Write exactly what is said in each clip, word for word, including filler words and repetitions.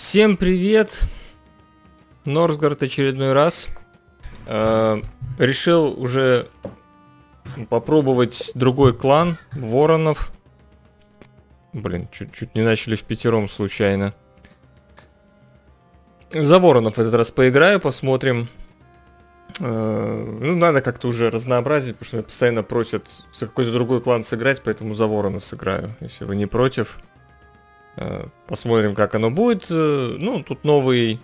Всем привет! Норсгард очередной раз. Э, решил уже попробовать другой клан, Воронов. Блин, чуть-чуть не начали впятером случайно. За Воронов этот раз поиграю, посмотрим. Э, ну, надо как-то уже разнообразить, потому что меня постоянно просят за какой-то другой клан сыграть, поэтому за Ворона сыграю, если вы не против. Посмотрим, как оно будет. Ну, тут новый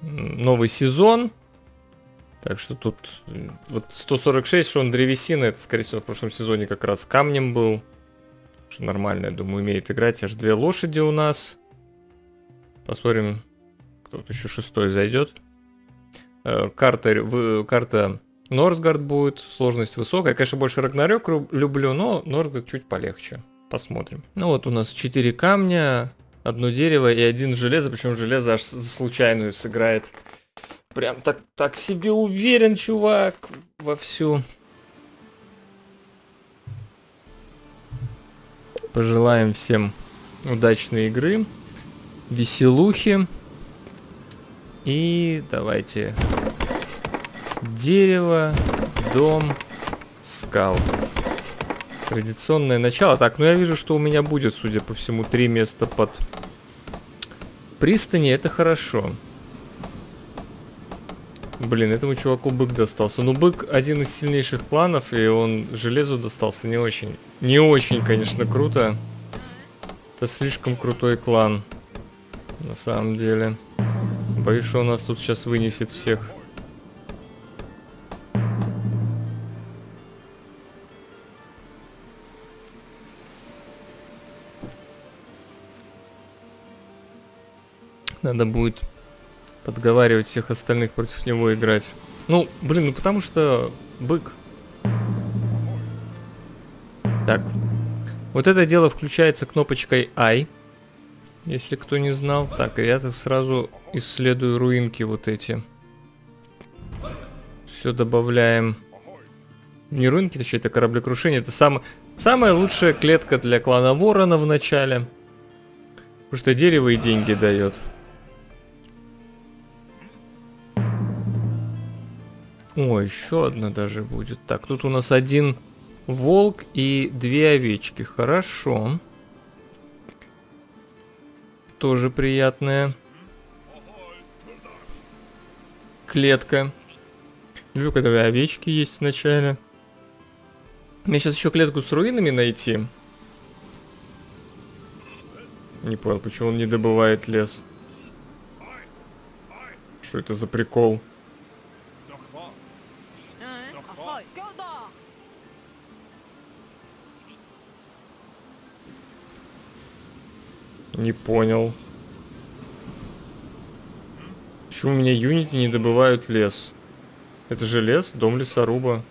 новый сезон. Так что тут вот сто сорок шесть, что он древесина. Это, скорее всего, в прошлом сезоне как раз камнем был. Что нормально, я думаю, умеет играть. Аж две лошади у нас. Посмотрим, кто-то еще шестой зайдет. Карта, карта Норсгард будет. Сложность высокая. Я, конечно, больше Рагнарёк люблю, но Норсгард чуть полегче. Посмотрим. Ну вот у нас четыре камня, одно дерево и один железо. Причем железо аж за случайную сыграет. Прям так, так себе уверен, чувак, вовсю. Пожелаем всем удачной игры, веселухи. И давайте дерево, дом, скаутов. Традиционное начало. Так, ну я вижу, что у меня будет, судя по всему, три места под пристани. Это хорошо. Блин, этому чуваку бык достался. Ну, бык один из сильнейших кланов, и он железу достался не очень. Не очень, конечно, круто. Это слишком крутой клан. На самом деле. Боюсь, что у нас тут сейчас вынесет всех. Надо будет подговаривать всех остальных против него играть. Ну, блин, ну потому что бык. Так. Вот это дело включается кнопочкой I. Если кто не знал. Так, я-то сразу исследую руинки вот эти. Все добавляем. Не руинки, точнее, это кораблекрушение. Это сам... самая лучшая клетка для клана Ворона в начале. Потому что дерево и деньги дает. О, еще одна даже будет. Так, тут у нас один волк и две овечки. Хорошо. Тоже приятная клетка. Люблю, когда овечки есть вначале. Мне сейчас еще клетку с руинами найти. Не понял, почему он не добывает лес. Что это за прикол? Не понял. Почему у меня юнити не добывают лес? Это же лес, дом лесоруба.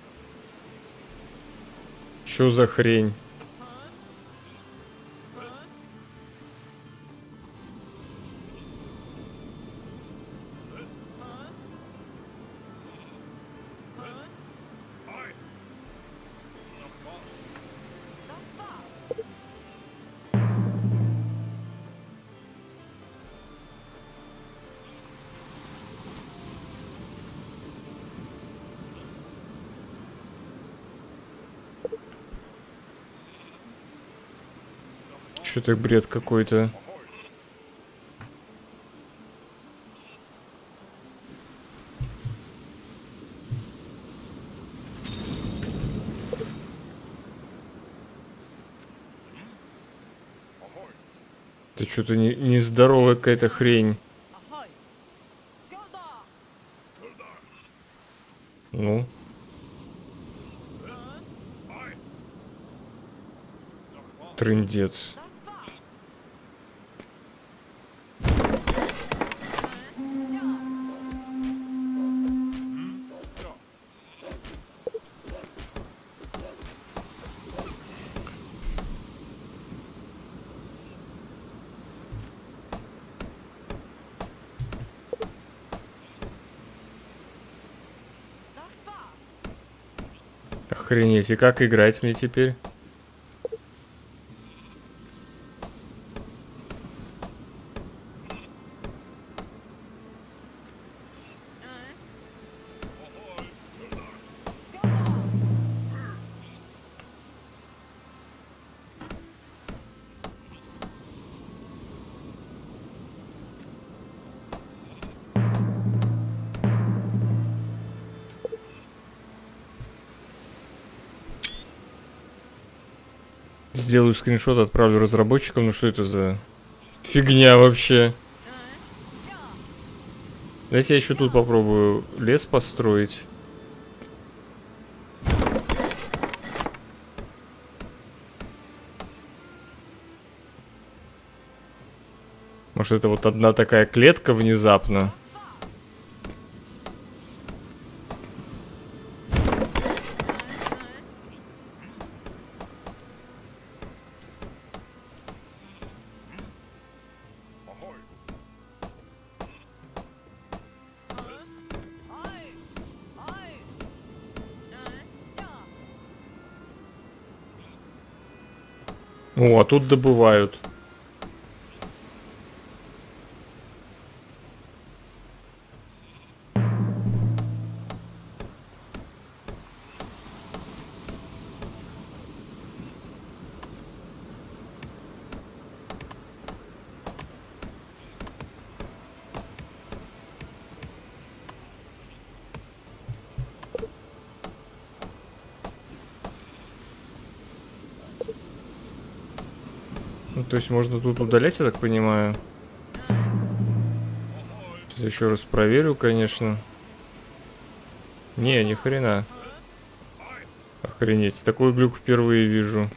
Чё за хрень? Что-то бред какой-то. Это что-то не, нездоровая какая-то хрень. Ну. Трындец. Охренеть, и как играть мне теперь? Сделаю скриншот, отправлю разработчикам. Ну что это за фигня вообще? Давайте я еще тут попробую лес построить. Может, это вот одна такая клетка внезапно? О, а тут добывают. То есть можно тут удалять, я так понимаю. Сейчас еще раз проверю, конечно. Не, ни хрена. Охренеть, такой глюк впервые вижу.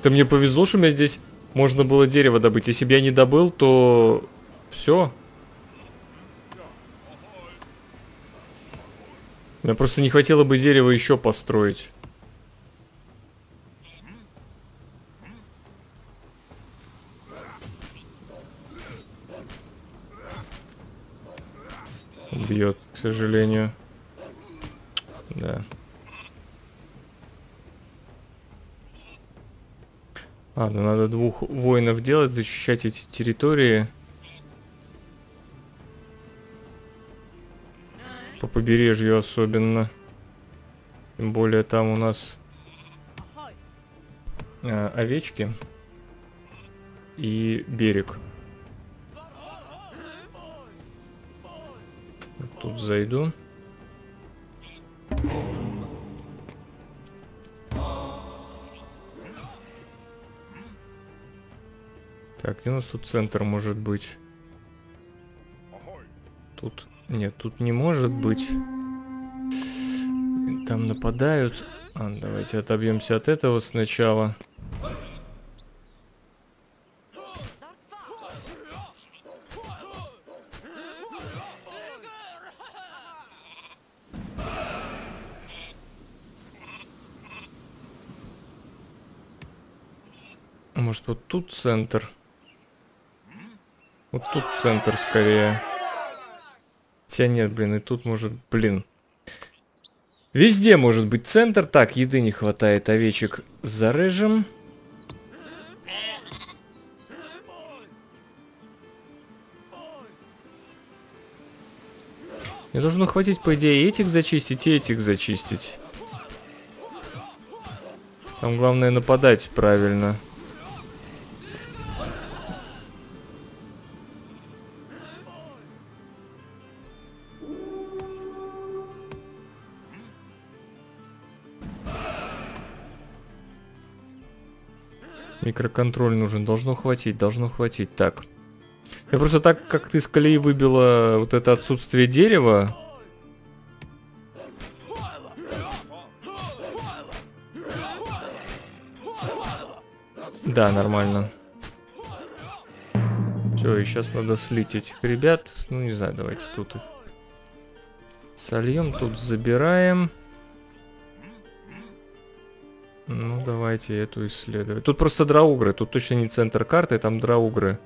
Это мне повезло, что у меня здесь можно было дерево добыть. Если бы я не добыл, то все. Мне просто не хватило бы дерева еще построить. Бьет, к сожалению. Да. Ладно, надо двух воинов делать, защищать эти территории. По побережью особенно. Тем более там у нас э, овечки и берег. Тут зайду. Так, где у нас тут центр может быть? Тут... Нет, тут не может быть. Там нападают. А, давайте отобьемся от этого сначала. Может, вот тут центр? Вот тут центр скорее. Хотя нет, блин, и тут может... Блин. Везде может быть центр. Так, еды не хватает, овечек зарежем. Мне должно хватить, по идее, и этих зачистить, и этих зачистить. Там главное нападать правильно. Микроконтроль нужен. Должно хватить, должно хватить. Так. Я просто так, как ты из колеи выбила вот это отсутствие дерева. Да, нормально. Все, и сейчас надо слить этих ребят. Ну, не знаю, давайте тут их сольем, тут забираем. Ну, давайте эту исследовать. Тут просто драугры. Тут точно не центр карты, там драугры.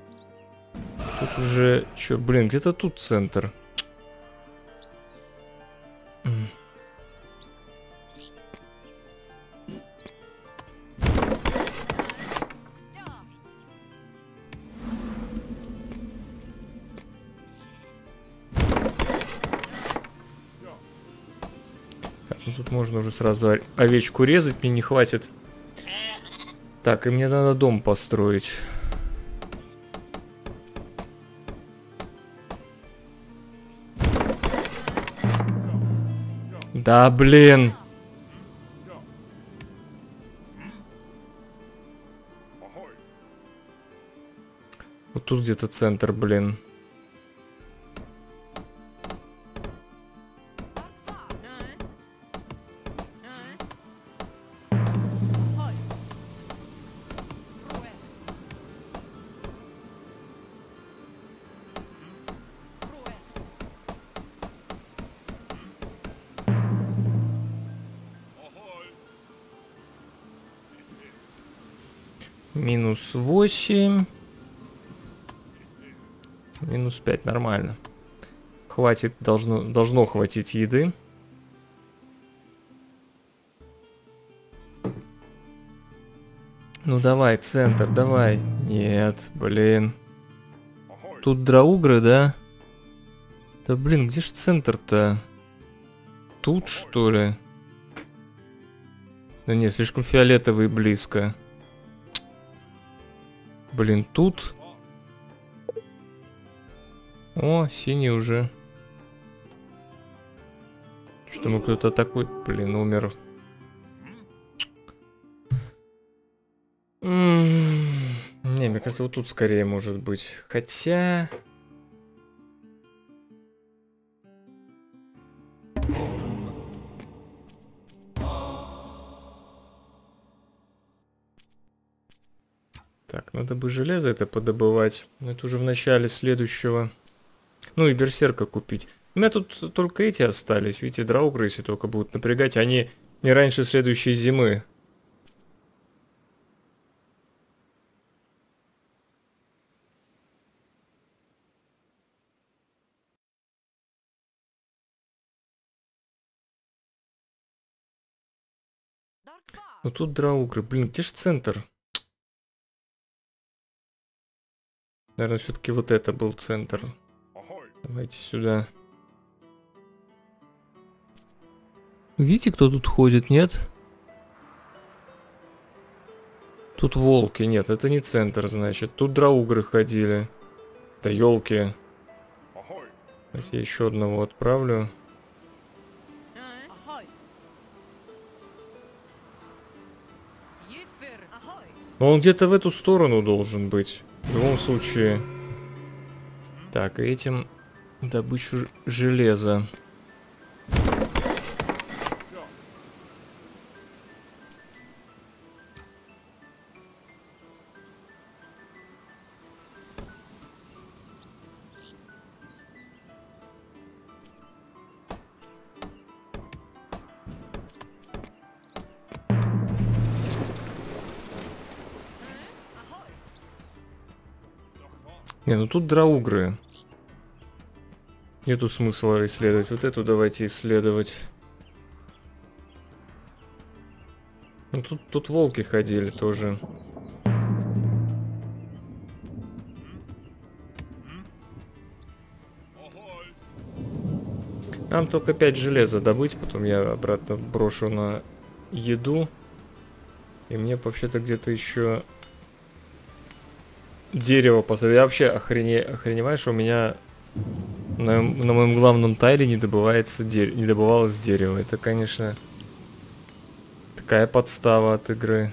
Тут уже... Чё, блин, где-то тут центр. Можно уже сразу овечку резать, мне не хватит. Так, и мне надо дом построить. Да, блин. Вот тут где-то центр, блин. Минус восемь. Минус пять, нормально. Хватит, должно, должно хватить еды. Ну давай, центр, давай. Нет, блин. Тут драугры, да? Да блин, где же центр-то? Тут, что ли? Да нет, слишком фиолетовый близко. Блин, тут... О, синий уже. Что мы кто-то атакует? Блин, умер. Не, мне кажется, вот тут скорее может быть. Хотя... Так, надо бы железо это подобывать. Но это уже в начале следующего. Ну и берсерка купить. У меня тут только эти остались. Видите, драугры, если только будут напрягать, они не раньше следующей зимы. Ну тут драугры. Блин, где же центр? Наверное, все-таки вот это был центр. Давайте сюда. Видите, кто тут ходит, нет? Тут волки, нет, это не центр, значит. Тут драугры ходили. Да елки. Я еще одного отправлю. Но он где-то в эту сторону должен быть. В любом случае. Так, этим добычу железа. Не, ну тут драугры. Нету смысла исследовать. Вот эту давайте исследовать. Ну тут, тут волки ходили тоже. Нам только пять железа добыть, потом я обратно брошу на еду. И мне вообще-то где-то еще... Дерево посадил. Я вообще охрене... охреневаю, что у меня на, на моем главном тайле не добывается де... не добывалось дерево. Это, конечно, такая подстава от игры.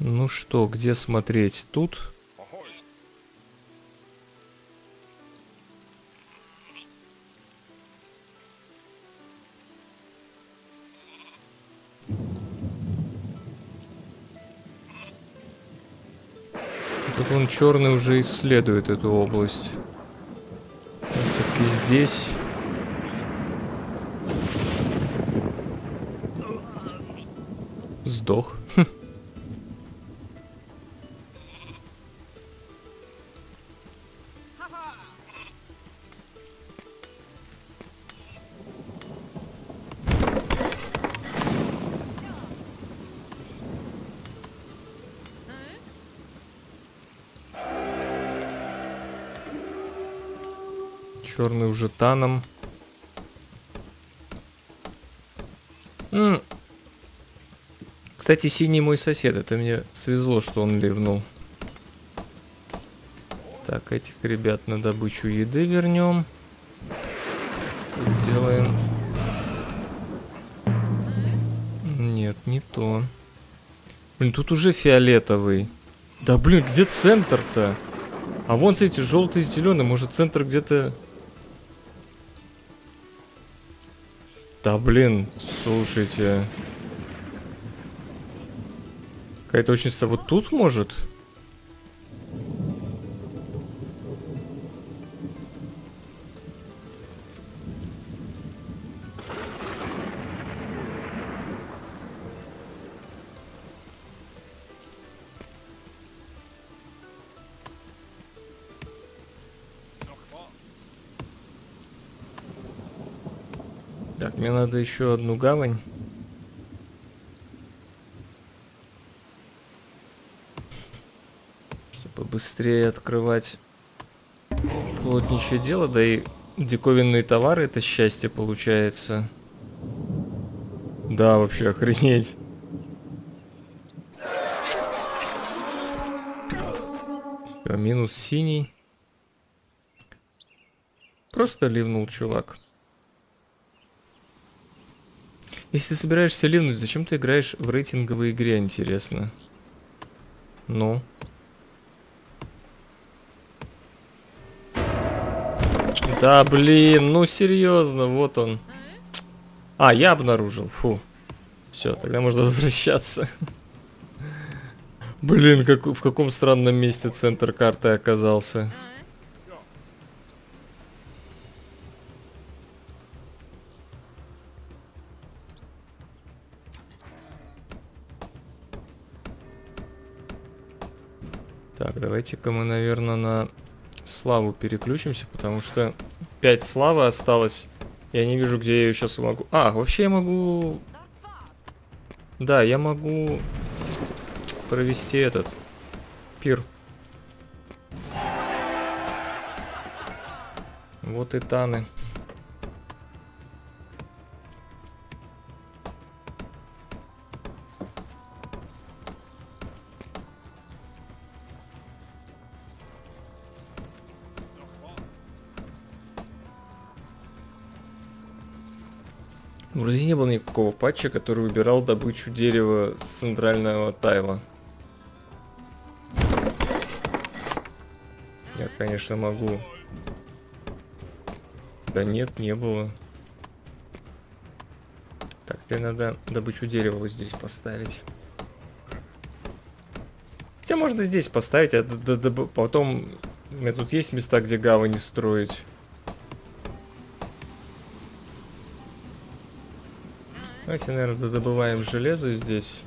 Ну что, где смотреть? Тут? Тут он черный уже исследует эту область. Все-таки здесь. Сдох. Черный уже таном. М-м. Кстати, синий мой сосед. Это мне свезло, что он ливнул. Так, этих ребят на добычу еды вернем. Делаем. Нет, не то. Блин, тут уже фиолетовый. Да блин, где центр-то? А вон, смотрите, желтый и зеленый. Может, центр где-то... Да блин, слушайте. Какая-то очень... Вот тут, может? Так, мне надо еще одну гавань. Чтобы быстрее открывать плотничье дело. Да и диковинные товары — это счастье получается. Да, вообще охренеть. Все, минус синий. Просто ливнул, чувак. Если ты собираешься ливнуть, зачем ты играешь в рейтинговой игре, интересно? Ну. Да блин, ну серьезно, вот он. А, я обнаружил, фу. Все, тогда можно возвращаться. Блин, как, в каком странном месте центр карты оказался. Так, давайте-ка мы, наверное, на славу переключимся, потому что пять славы осталось. Я не вижу, где я ее сейчас могу... А, вообще я могу... Да, я могу провести этот пир. Вот и таны. Вроде не было никакого патча, который выбирал добычу дерева с центрального тайла. Я, конечно, могу. Да нет, не было. Так, теперь надо добычу дерева вот здесь поставить. Хотя можно здесь поставить, а потом... У меня тут есть места, где гавани строить. Давайте, наверное, добываем железо здесь.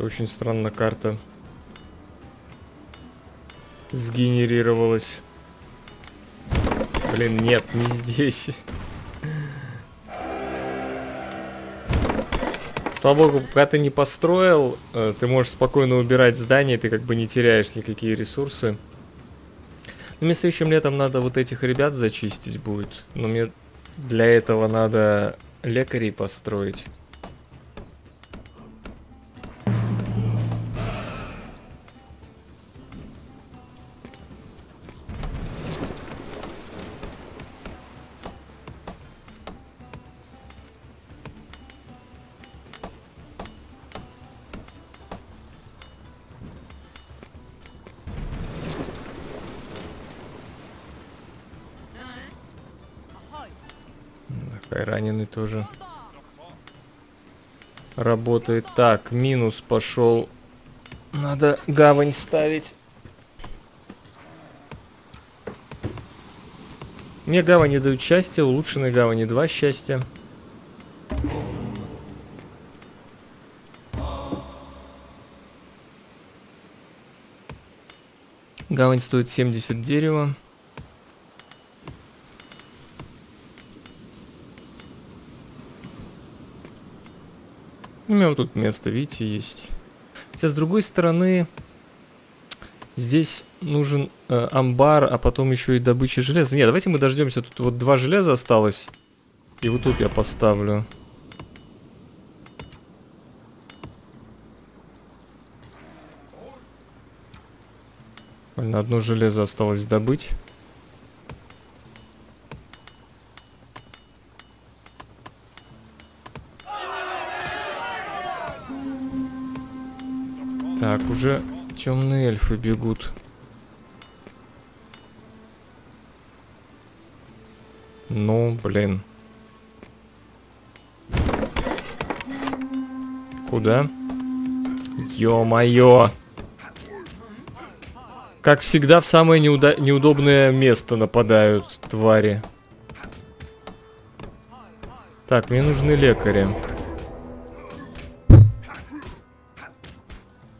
Очень странно карта сгенерировалась. Блин, нет, не здесь. Слава богу, пока ты не построил, ты можешь спокойно убирать здание, ты как бы не теряешь никакие ресурсы. Но мне следующим летом надо вот этих ребят зачистить будет. Но мне для этого надо лекарей построить. Раненый тоже работает. Так, минус пошел. Надо гавань ставить. Мне гавани дают счастье, улучшенные гавани два счастья. Гавань стоит семьдесят дерева. кроме вот тут места, видите, есть. Хотя, с другой стороны, здесь нужен э, амбар, а потом еще и добыча железа. Нет, давайте мы дождемся. Тут вот два железа осталось. И вот тут я поставлю. Больно, одно железо осталось добыть. Так, уже темные эльфы бегут. Ну, блин. Куда? Ё-моё! Как всегда, в самое неуда- неудобное место нападают твари. Так, мне нужны лекари.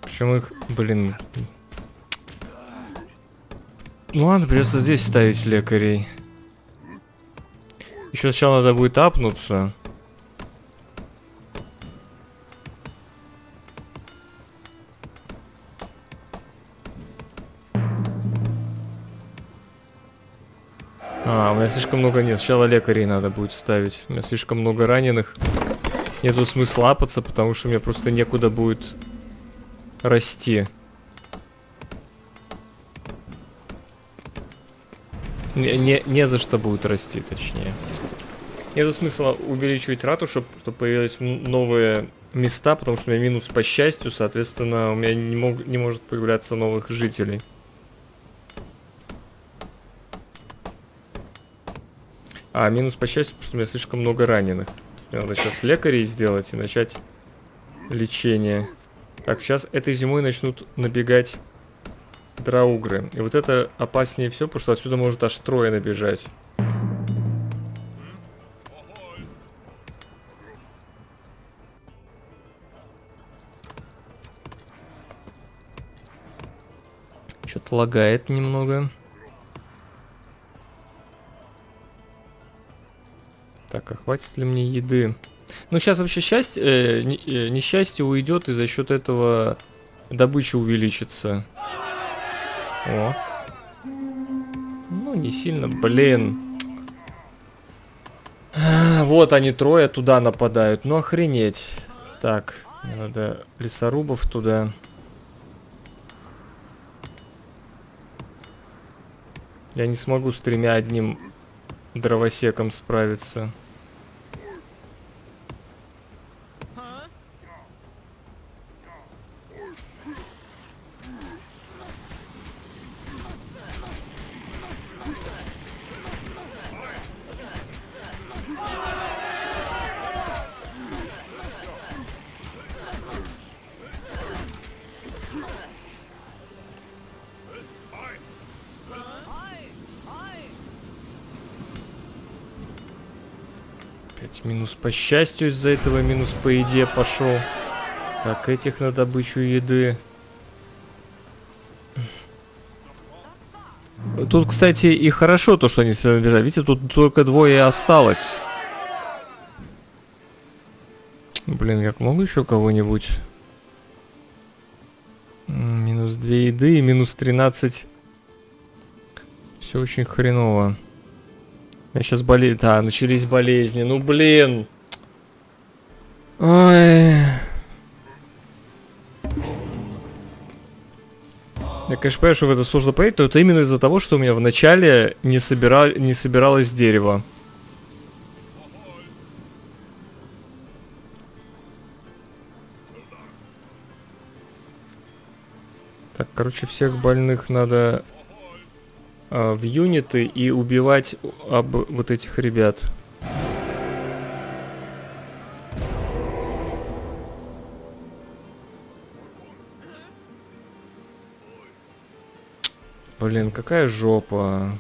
Причем их, блин... Ну ладно, придется здесь ставить лекарей. Еще сначала надо будет апнуться. А, у меня слишком много нет. Сначала лекарей надо будет вставить. У меня слишком много раненых. Нету смысла апаться, потому что мне просто некуда будет... расти. Не, не, не за что будет расти, точнее. Нету смысла увеличивать рату, чтобы, чтобы появились новые места, потому что у меня минус по счастью, соответственно, у меня не, мог, не может появляться новых жителей. А, минус по счастью, потому что у меня слишком много раненых. Мне надо сейчас лекарей сделать и начать лечение. Так, сейчас этой зимой начнут набегать драугры. И вот это опаснее всего, потому что отсюда может аж трое набежать. Что-то лагает немного. Так, а хватит ли мне еды? Ну, сейчас вообще счастье, э, не, э, несчастье уйдет, и за счет этого добыча увеличится. О. Ну, не сильно, блин. А, вот они трое туда нападают. Ну, охренеть. Так, мне надо лесорубов туда. Я не смогу с тремя одним дровосеком справиться. Минус по счастью из-за этого, минус по еде пошел. Так, этих на добычу еды. Тут, кстати, и хорошо то, что они сюда бежали. Видите, тут только двое осталось. Блин, как много еще кого-нибудь? Минус две еды и минус тринадцать. Все очень хреново. Я сейчас болею. Да, начались болезни. Ну, блин. Ой. Я, конечно, понимаю, что в это сложно поверить, но это именно из-за того, что у меня в начале не, собира... не собиралось дерево. Так, короче, всех больных надо... в юниты и убивать об вот этих ребят. Блин, какая жопа.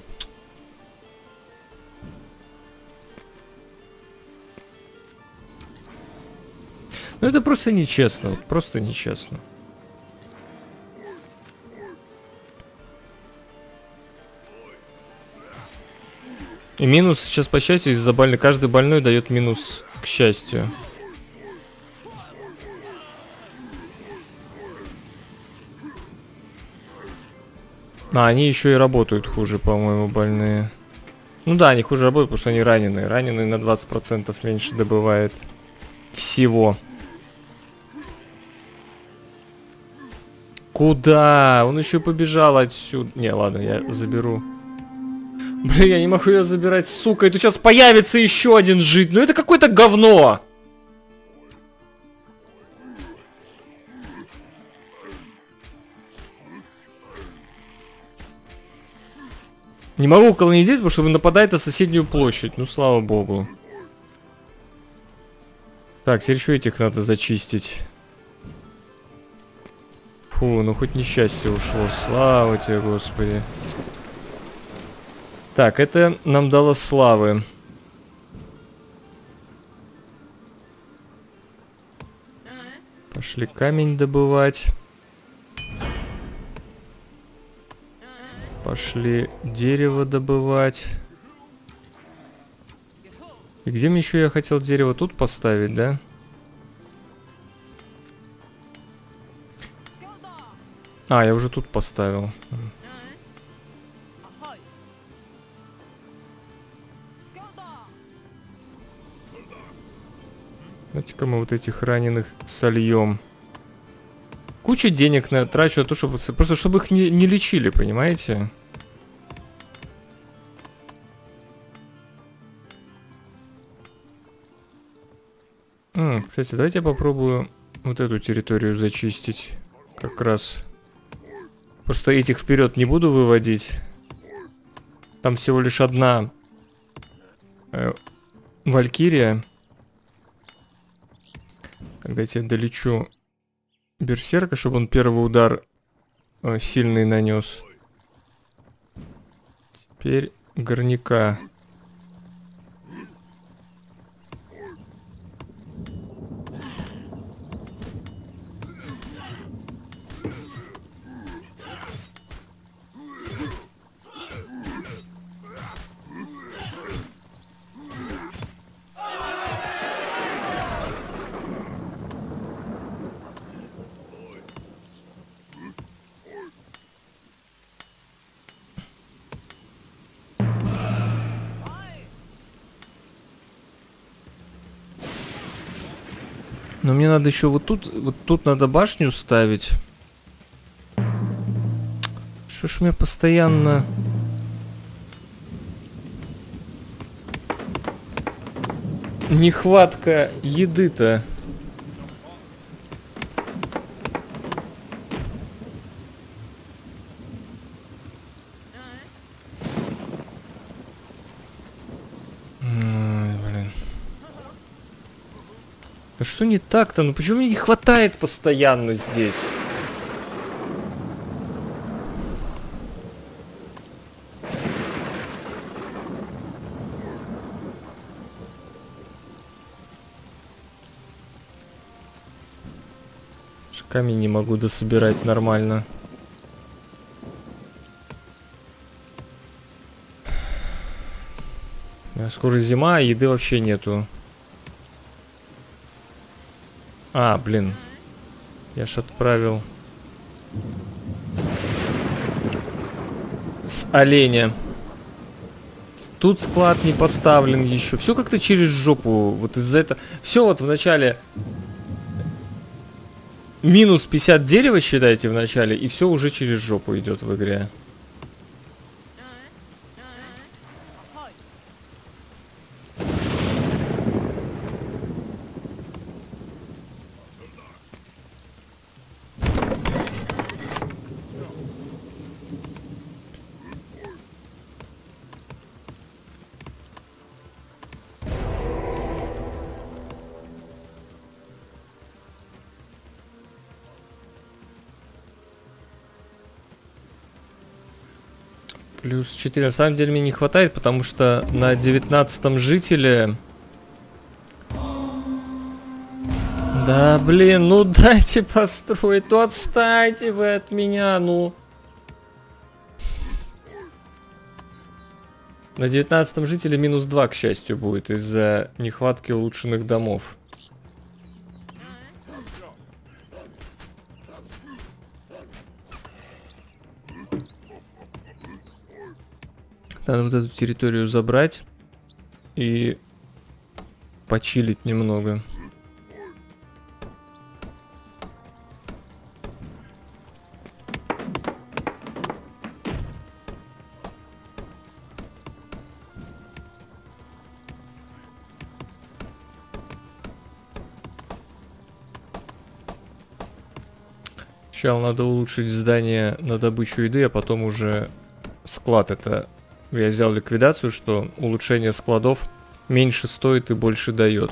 Ну это просто нечестно, просто нечестно. И минус сейчас по счастью из-за больных. Каждый больной дает минус к счастью. А, они еще и работают хуже, по-моему, больные. Ну да, они хуже работают, потому что они раненые. Раненые на двадцать процентов меньше добывает всего. Куда? Он еще побежал отсюда. Не, ладно, я заберу. Блин, я не могу ее забирать, сука. И тут сейчас появится еще один жид. Ну это какое-то говно. Не могу колонизировать, потому что он нападает на соседнюю площадь. Ну, слава богу. Так, теперь еще этих надо зачистить. Фу, ну хоть несчастье ушло. Слава тебе, Господи. Так, это нам дало славы. Пошли камень добывать. Пошли дерево добывать. И где мне еще я хотел дерево тут поставить, да? А, я уже тут поставил. Давайте-ка мы вот этих раненых сольем. Кучу денег на трачу на то, чтобы... Просто чтобы их не, не лечили, понимаете? А, кстати, давайте я попробую вот эту территорию зачистить. Как раз. Просто этих вперед не буду выводить. Там всего лишь одна э, Валькирия. Тогда я долечу берсерка, чтобы он первый удар э, сильный нанес. Теперь горняка. Но мне надо еще вот тут, вот тут надо башню ставить. Что ж у меня постоянно... Нехватка еды-то. Что не так-то? Ну почему мне не хватает постоянно здесь? Камень не могу дособирать нормально. Скоро зима, а еды вообще нету. А, блин. Я ж отправил с оленя. Тут склад не поставлен еще. Все как-то через жопу. Вот из-за этого... Все вот в начале... Минус пятьдесят дерева, считайте, в начале. И все уже через жопу идет в игре. Плюс четыре. На самом деле мне не хватает, потому что на девятнадцатом жителе... Да, блин, ну дайте построить, ну отстаньте вы от меня, ну. На девятнадцатом жителе минус два, к счастью, будет из-за нехватки улучшенных домов. Надо вот эту территорию забрать и почилить немного. Сначала надо улучшить здание на добычу еды, а потом уже склад. Это я взял ликвидацию, что улучшение складов меньше стоит и больше дает.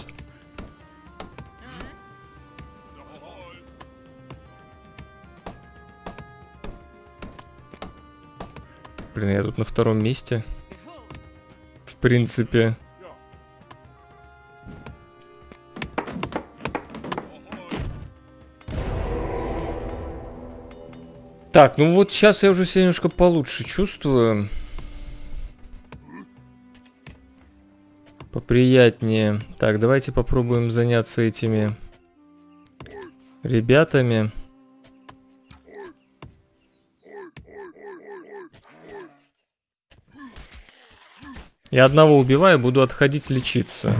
Блин, я тут на втором месте. В принципе. Так, ну вот сейчас я уже себя немножко получше чувствую. Поприятнее. Так, давайте попробуем заняться этими ребятами. Я одного убиваю, буду отходить лечиться.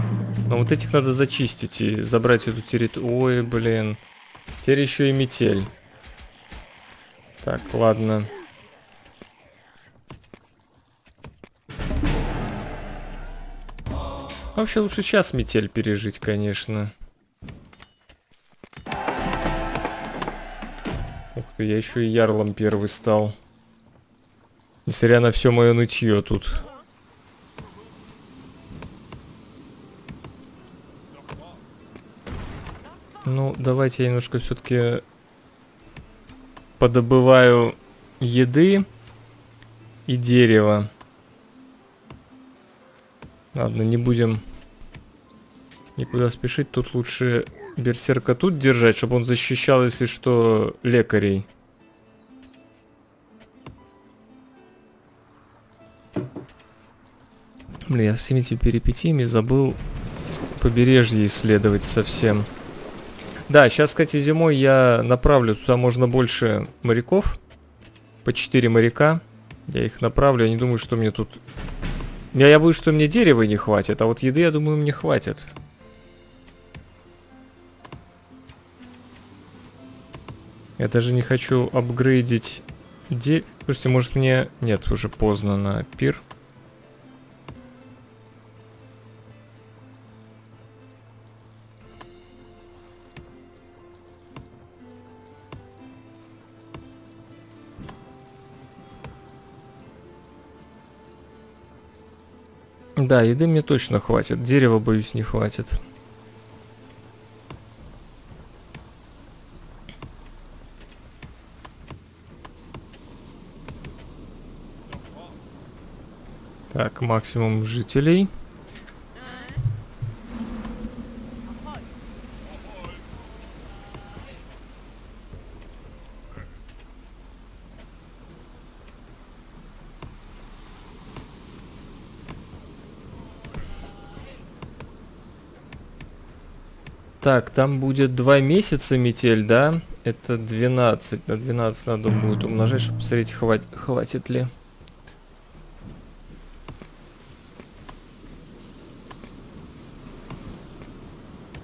Но вот этих надо зачистить и забрать эту территорию. Ой, блин. Теперь еще и метель. Так, ладно. Вообще лучше сейчас метель пережить, конечно. Ух ты, я еще и ярлом первый стал. Несмотря на все мое нытье тут. Ну, давайте я немножко все-таки... подобываю еды и дерево. Ладно, не будем никуда спешить. Тут лучше берсерка тут держать, чтобы он защищал, если что, лекарей. Блин, я всеми этими перипетиями забыл побережье исследовать совсем. Да, сейчас, кстати, зимой я направлю, туда можно больше моряков, по четыре моряка, я их направлю, я не думаю, что мне тут... Я, я боюсь, что мне дерева не хватит, а вот еды, я думаю, мне хватит. Я даже не хочу апгрейдить дерево. Слушайте, может мне... Нет, уже поздно на пир. Да, еды мне точно хватит. Дерева, боюсь, не хватит. Так, максимум жителей. Так, там будет два месяца метель, да? Это двенадцать. На двенадцать надо будет умножать, чтобы посмотреть, хватит, хватит ли.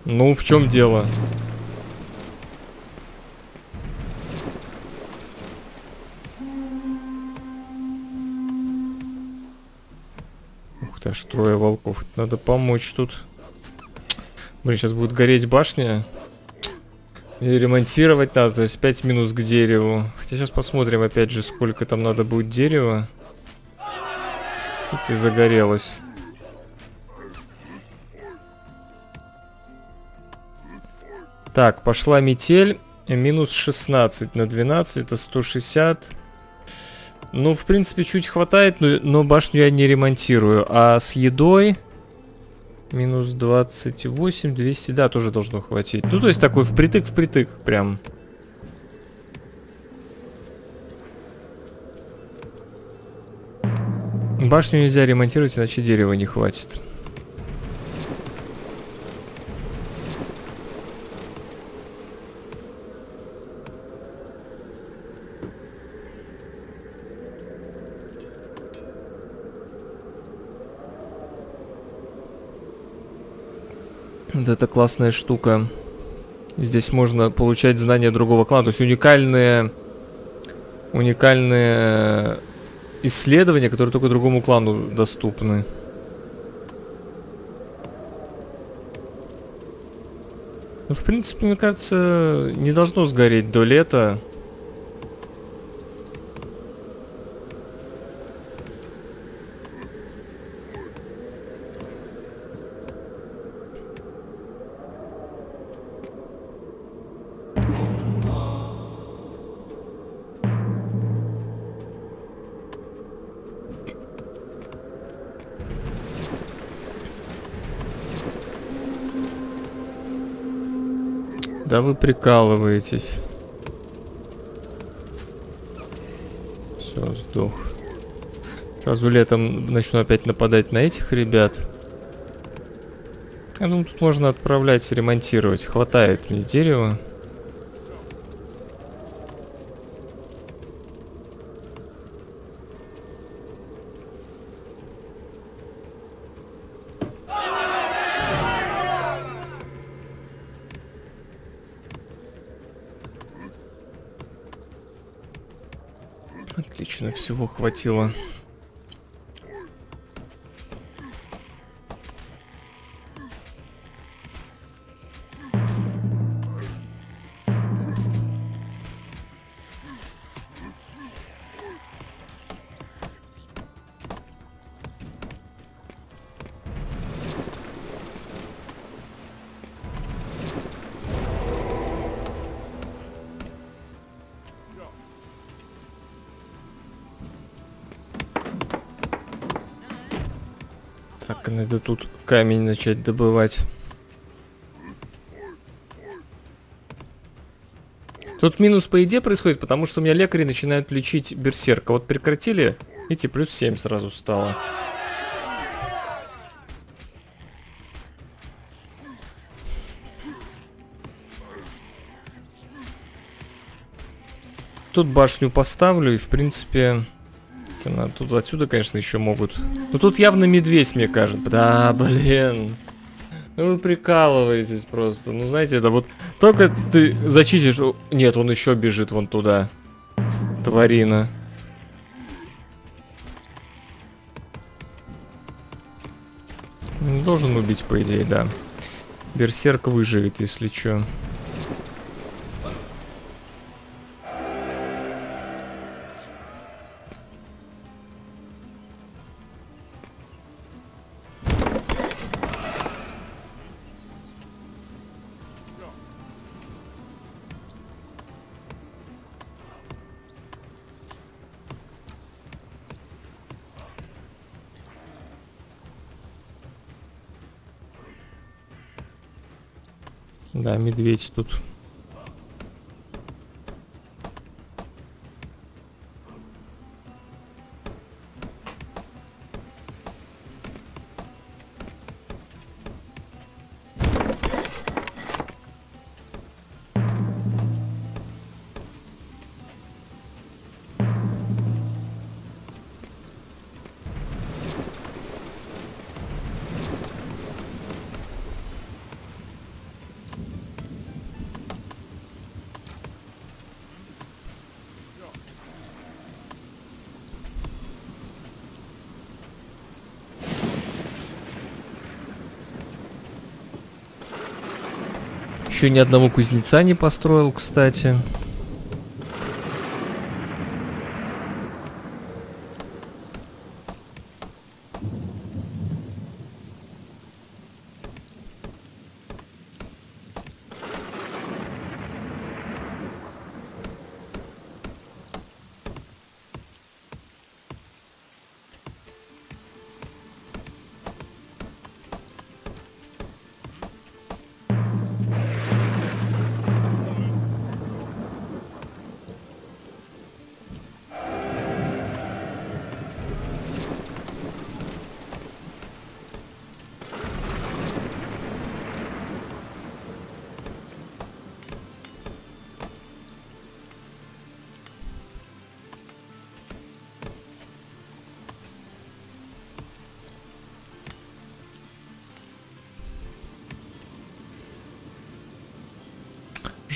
Ну, в чем дело? Ух ты, аж трое волков. Надо помочь тут. Блин, сейчас будет гореть башня. И ремонтировать надо, то есть пять минус к дереву. Хотя сейчас посмотрим опять же, сколько там надо будет дерева. Видите, загорелось. Так, пошла метель. Минус шестнадцать на двенадцать, это сто шестьдесят. Ну, в принципе, чуть хватает, но, но башню я не ремонтирую. А с едой... Минус двадцать восемь, двести, да, тоже должно хватить. Ну, то есть такой впритык-впритык прям. Башню нельзя ремонтировать, иначе дерева не хватит. Вот это классная штука. Здесь можно получать знания другого клана. То есть уникальные, уникальные исследования, которые только другому клану доступны. Ну, в принципе, мне кажется, не должно сгореть до лета. Да вы прикалываетесь. Все, сдох. Сразу летом начну опять нападать на этих ребят. Я думаю, тут можно отправлять, ремонтировать. Хватает мне дерева. Всего хватило. Надо тут камень начать добывать. Тут минус по еде происходит, потому что у меня лекари начинают лечить берсерка. Вот прекратили, эти плюс семь сразу стало. Тут башню поставлю и, в принципе... Тут отсюда, конечно, еще могут. Но тут явно медведь, мне кажется. Да, блин. Ну вы прикалываетесь просто. Ну знаете, это вот... Только ты зачистишь... Нет, он еще бежит вон туда. Тварина. Он должен убить, по идее, да. Берсерк выживет, если что. Да, медведь тут. Еще ни одного кузнеца не построил, кстати.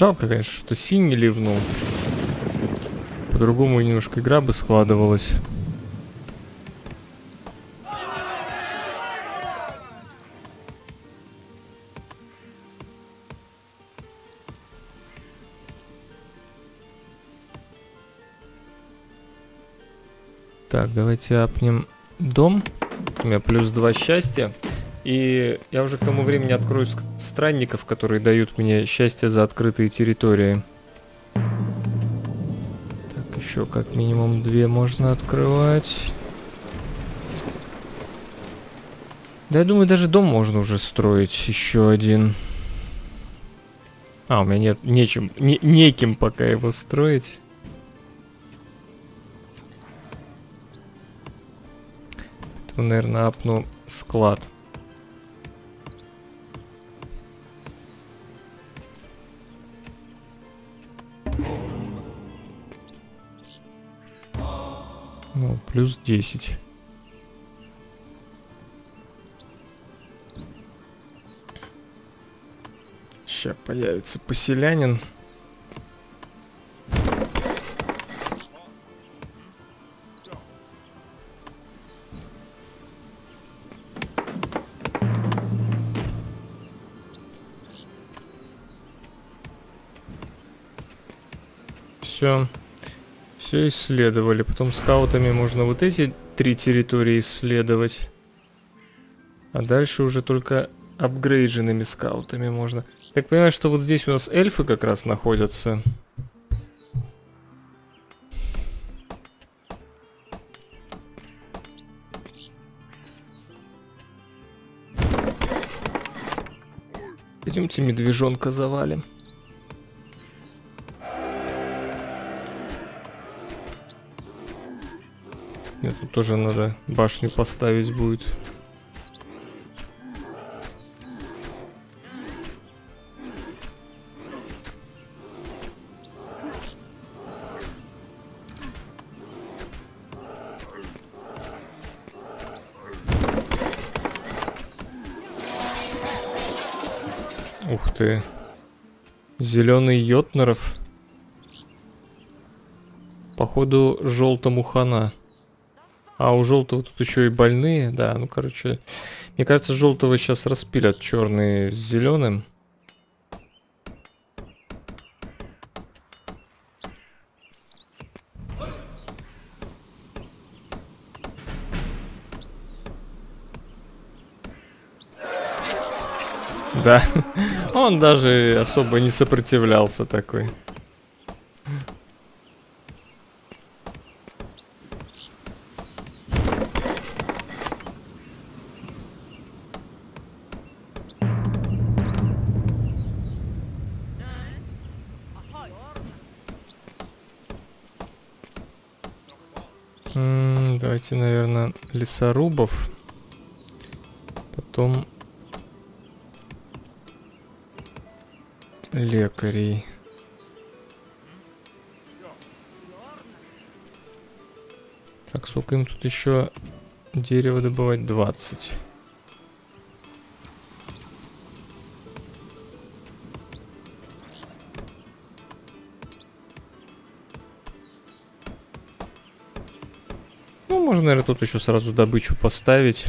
Жалко, конечно, что синий ливнул. По-другому немножко игра бы складывалась. Так, давайте апнем дом. У меня плюс два счастья. И я уже к тому времени открою странников, которые дают мне счастье за открытые территории. Так, еще как минимум две можно открывать. Да, я думаю, даже дом можно уже строить. Еще один. А, у меня нет нечем, не, неким пока его строить. Поэтому, наверное, апну склад. Ну, плюс десять. Сейчас появится поселянин. Все. Все исследовали. Потом скаутами можно вот эти три территории исследовать. А дальше уже только апгрейдженными скаутами можно. Так, понимаю, что вот здесь у нас эльфы как раз находятся. Пойдемте медвежонка завалим. Нет, тут тоже надо башню поставить будет. Ух ты. Зеленый Йотнеров. Походу, желтому хана. А у желтого тут еще и больные, да, ну короче, мне кажется, желтого сейчас распилят черные с зеленым. Да, он даже особо не сопротивлялся такой. Давайте, наверное, лесорубов. Потом лекарей. Так, сколько им тут еще дерево добывать? двадцать. Можно, наверное, тут еще сразу добычу поставить.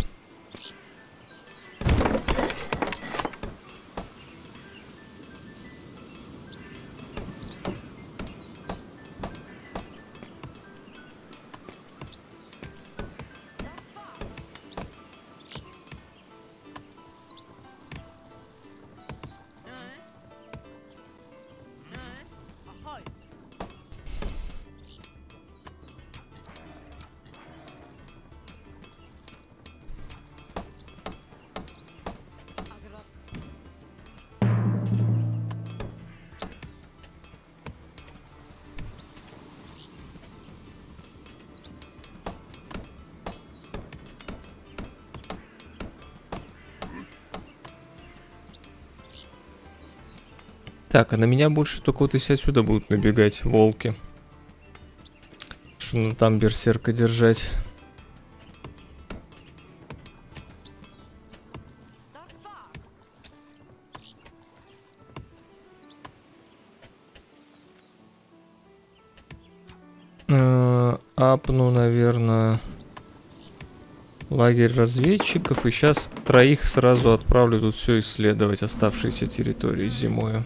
Так, а на меня больше только вот если отсюда будут набегать волки. Что надо там берсерка держать. апну, наверное, лагерь разведчиков. И сейчас троих сразу отправлю тут все исследовать, оставшиеся территории зимою.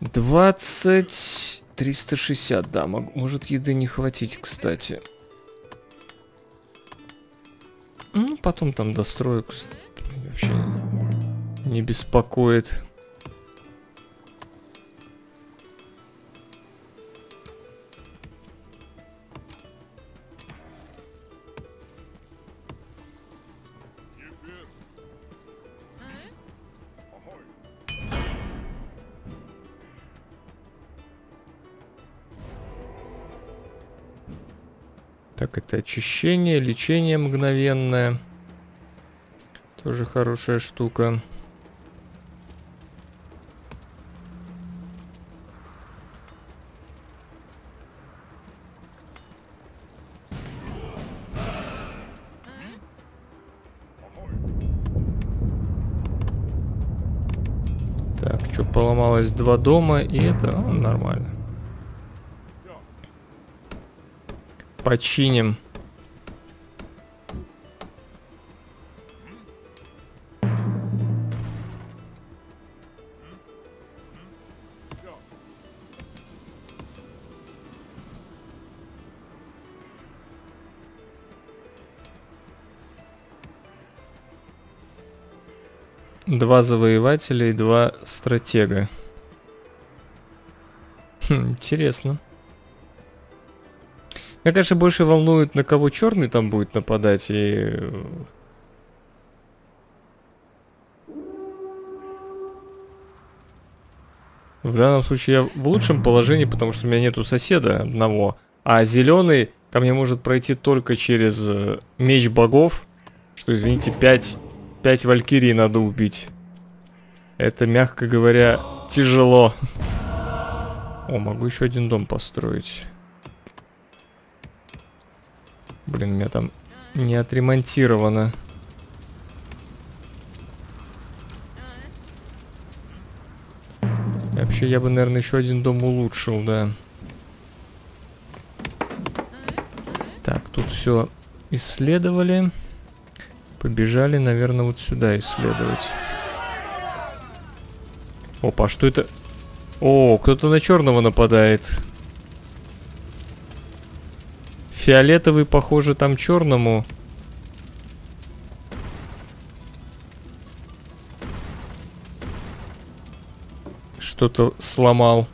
двадцать триста шестьдесят, да, мог, может еды не хватить, кстати. Ну, потом там дострою, вообще не беспокоит. Так, это очищение, лечение мгновенное. Тоже хорошая штука. Так, что, поломалось два дома, и это ну, нормально. Починим. Два завоевателя и два стратега. Хм, интересно. Меня, конечно, больше волнует, на кого черный там будет нападать, и... В данном случае я в лучшем положении, потому что у меня нету соседа одного. А зеленый ко мне может пройти только через меч богов, что, извините, пять валькирий надо убить. Это, мягко говоря, тяжело. О, могу еще один дом построить. Блин, у меня там не отремонтировано. Вообще, я бы, наверное, еще один дом улучшил, да. Так, тут все исследовали. Побежали, наверное, вот сюда исследовать. Опа, что это? О, кто-то на черного нападает. Фиолетовый, похоже, там черному. Что-то сломал.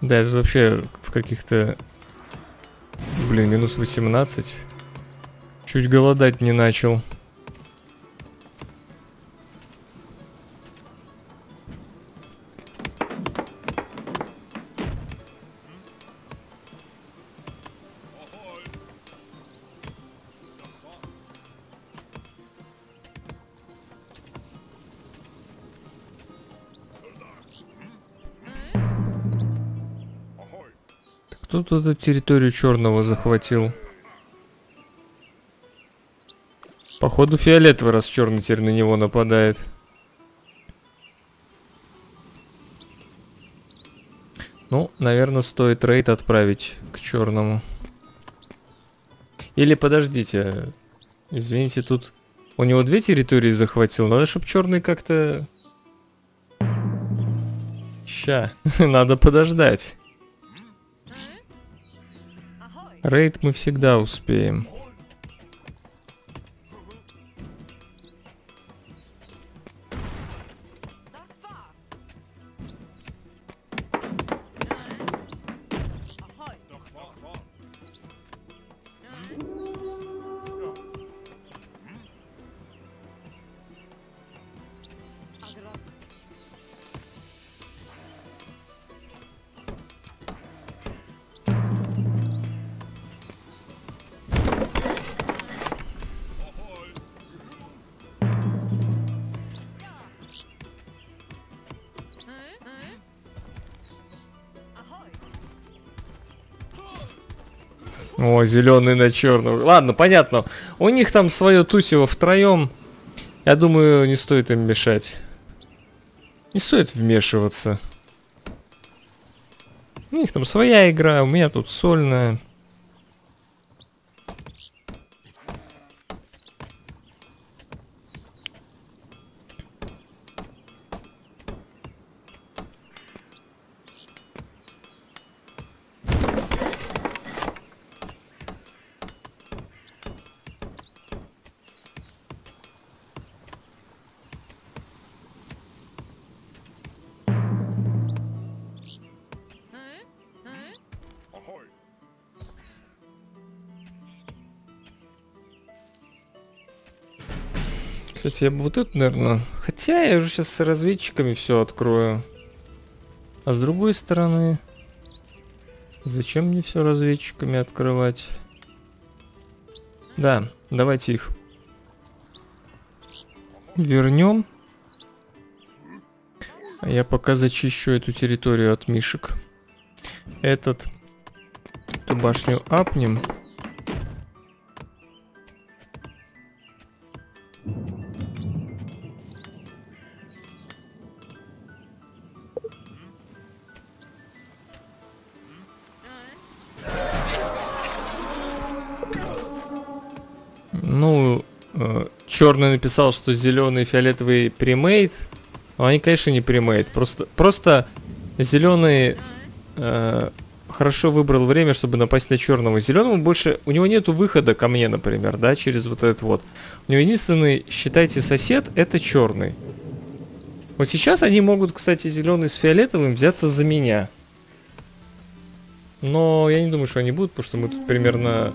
Да, это вообще в каких-то... Блин, минус восемнадцать. Чуть голодать не начал. Тут эту территорию черного захватил. Походу фиолетовый, раз черный теперь на него нападает. Ну, наверное, стоит рейд отправить к черному. Или подождите. Извините, тут у него две территории захватил. Надо, чтобы черный как-то... Ща, надо подождать. Рейд мы всегда успеем. О, зеленый на черного. Ладно, понятно. У них там свое тусево втроем. Я думаю, не стоит им мешать. Не стоит вмешиваться. У них там своя игра, у меня тут сольная. Кстати, я бы вот эту, наверное... Хотя я уже сейчас с разведчиками все открою. А с другой стороны... Зачем мне все разведчиками открывать? Да, давайте их вернем. А я пока зачищу эту территорию от мишек. Этот... Эту башню апнем. Черный написал, что зеленый и фиолетовый премейт. Но они, конечно, не премейт. Просто, просто зеленый э, хорошо выбрал время, чтобы напасть на черного. Зеленому больше... У него нету выхода ко мне, например, да, через вот этот вот. У него единственный, считайте, сосед, это черный. Вот сейчас они могут, кстати, зеленый с фиолетовым взяться за меня. Но я не думаю, что они будут, потому что мы тут примерно...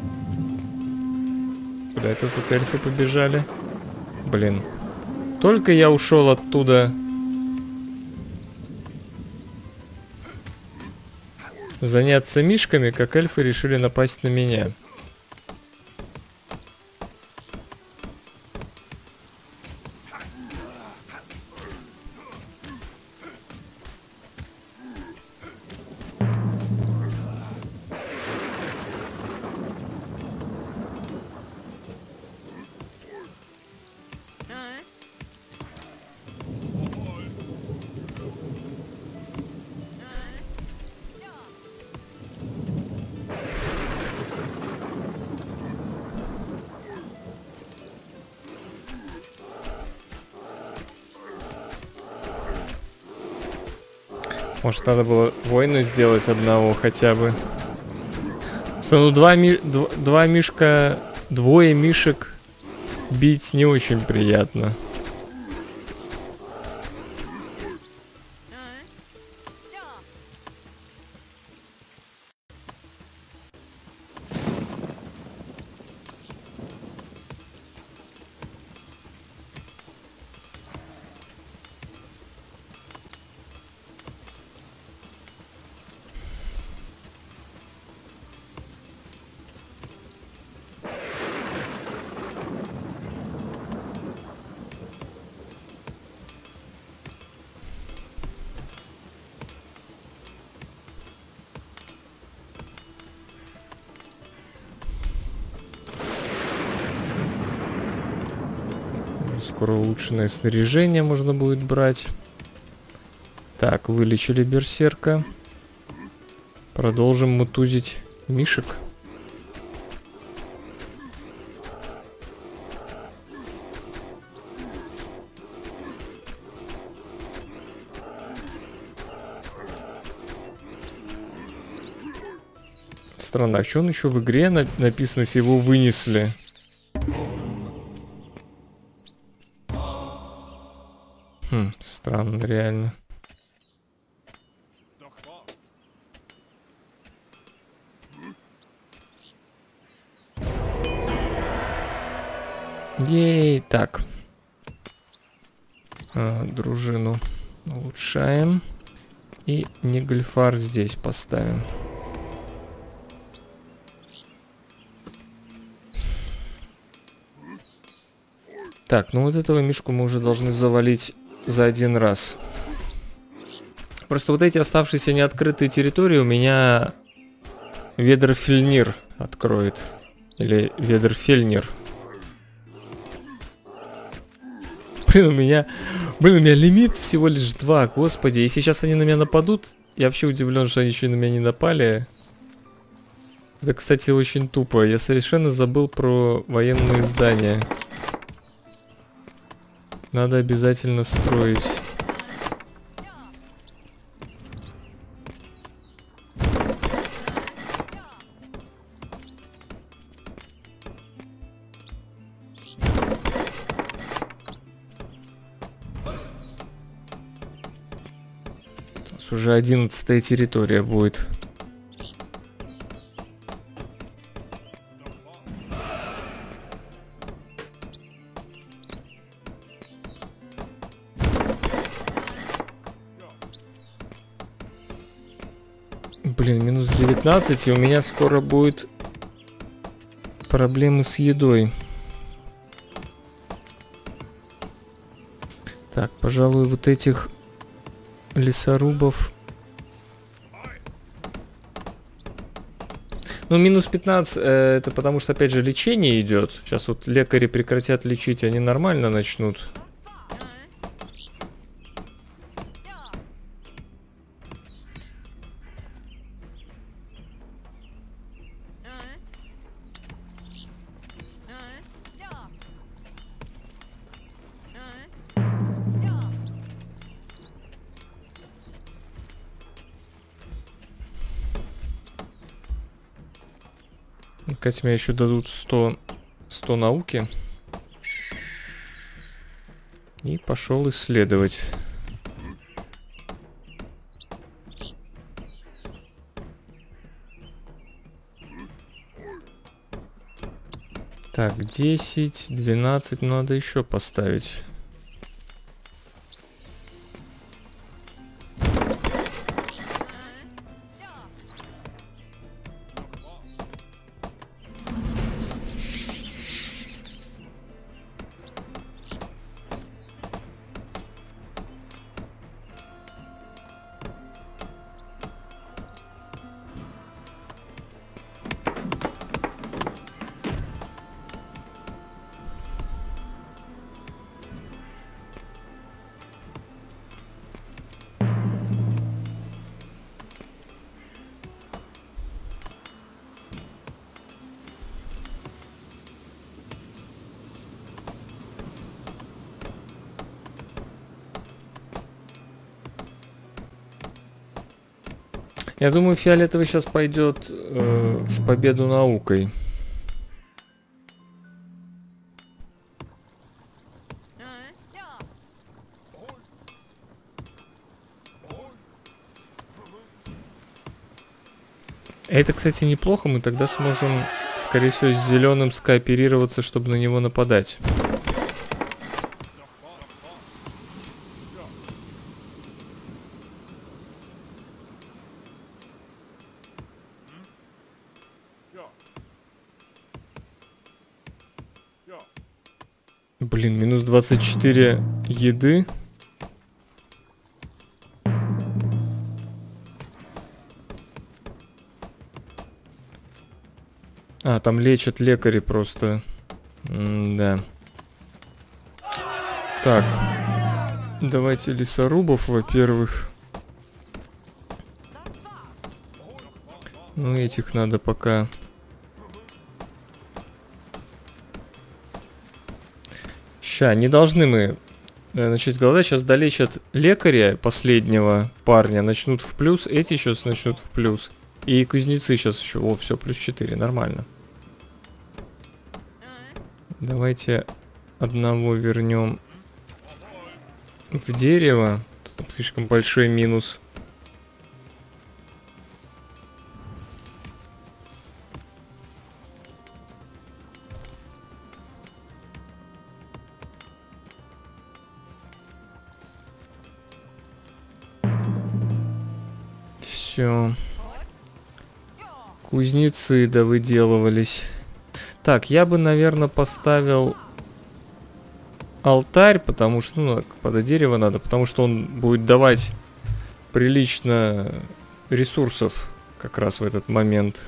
Куда это тут эльфы побежали? Блин. Только я ушел оттуда. Заняться мишками, как эльфы решили напасть на меня. Может, надо было воина сделать одного хотя бы. Ну, два, ми... два, два мишка... Двое мишек бить не очень приятно. Скоро улучшенное снаряжение можно будет брать. Так, вылечили берсерка. Продолжим мутузить мишек. Странно, а что он еще в игре на- написано, если его вынесли? Странно, реально. Ей, так. А, дружину улучшаем. И Нидльфар здесь поставим. Так, ну вот этого мишку мы уже должны завалить за один раз. Просто вот эти оставшиеся неоткрытые территории у меня Ведрфельнир откроет. Или Ведрфельнир. Блин, у меня... Блин, у меня лимит всего лишь два, господи. Если сейчас они на меня нападут, я вообще удивлен, что они еще на меня не напали. Это, кстати, очень тупо. Я совершенно забыл про военные здания. Надо обязательно строить. Уже одиннадцатая территория будет. Блин, минус девятнадцать, и у меня скоро будет проблемы с едой. Так, пожалуй, вот этих лесорубов. Ну, минус пятнадцать, э, это потому что, опять же, лечение идет. Сейчас вот лекари прекратят лечить, они нормально начнут. Кстати, мне еще дадут сто, сто науки. И пошел исследовать. Так, десять, двенадцать, надо еще поставить. Я думаю, фиолетовый сейчас пойдет э, в победу наукой. Это, кстати, неплохо. Мы тогда сможем, скорее всего, с зеленым скооперироваться, чтобы на него нападать. Блин, минус двадцать четыре еды. А, там лечат лекари просто. М-да. Так. Давайте лесорубов, во-первых. Ну, этих надо пока... Ща, не должны мы начать голодать. Сейчас долечат лекаря последнего парня. Начнут в плюс. Эти сейчас начнут в плюс. И кузнецы сейчас еще. О, все, плюс четыре. Нормально. Давайте одного вернем в дерево. Тут слишком большой минус. Кузнецы довыделывались. Так, я бы, наверное, поставил алтарь, потому что, ну, под дерево надо, потому что он будет давать прилично ресурсов как раз в этот момент.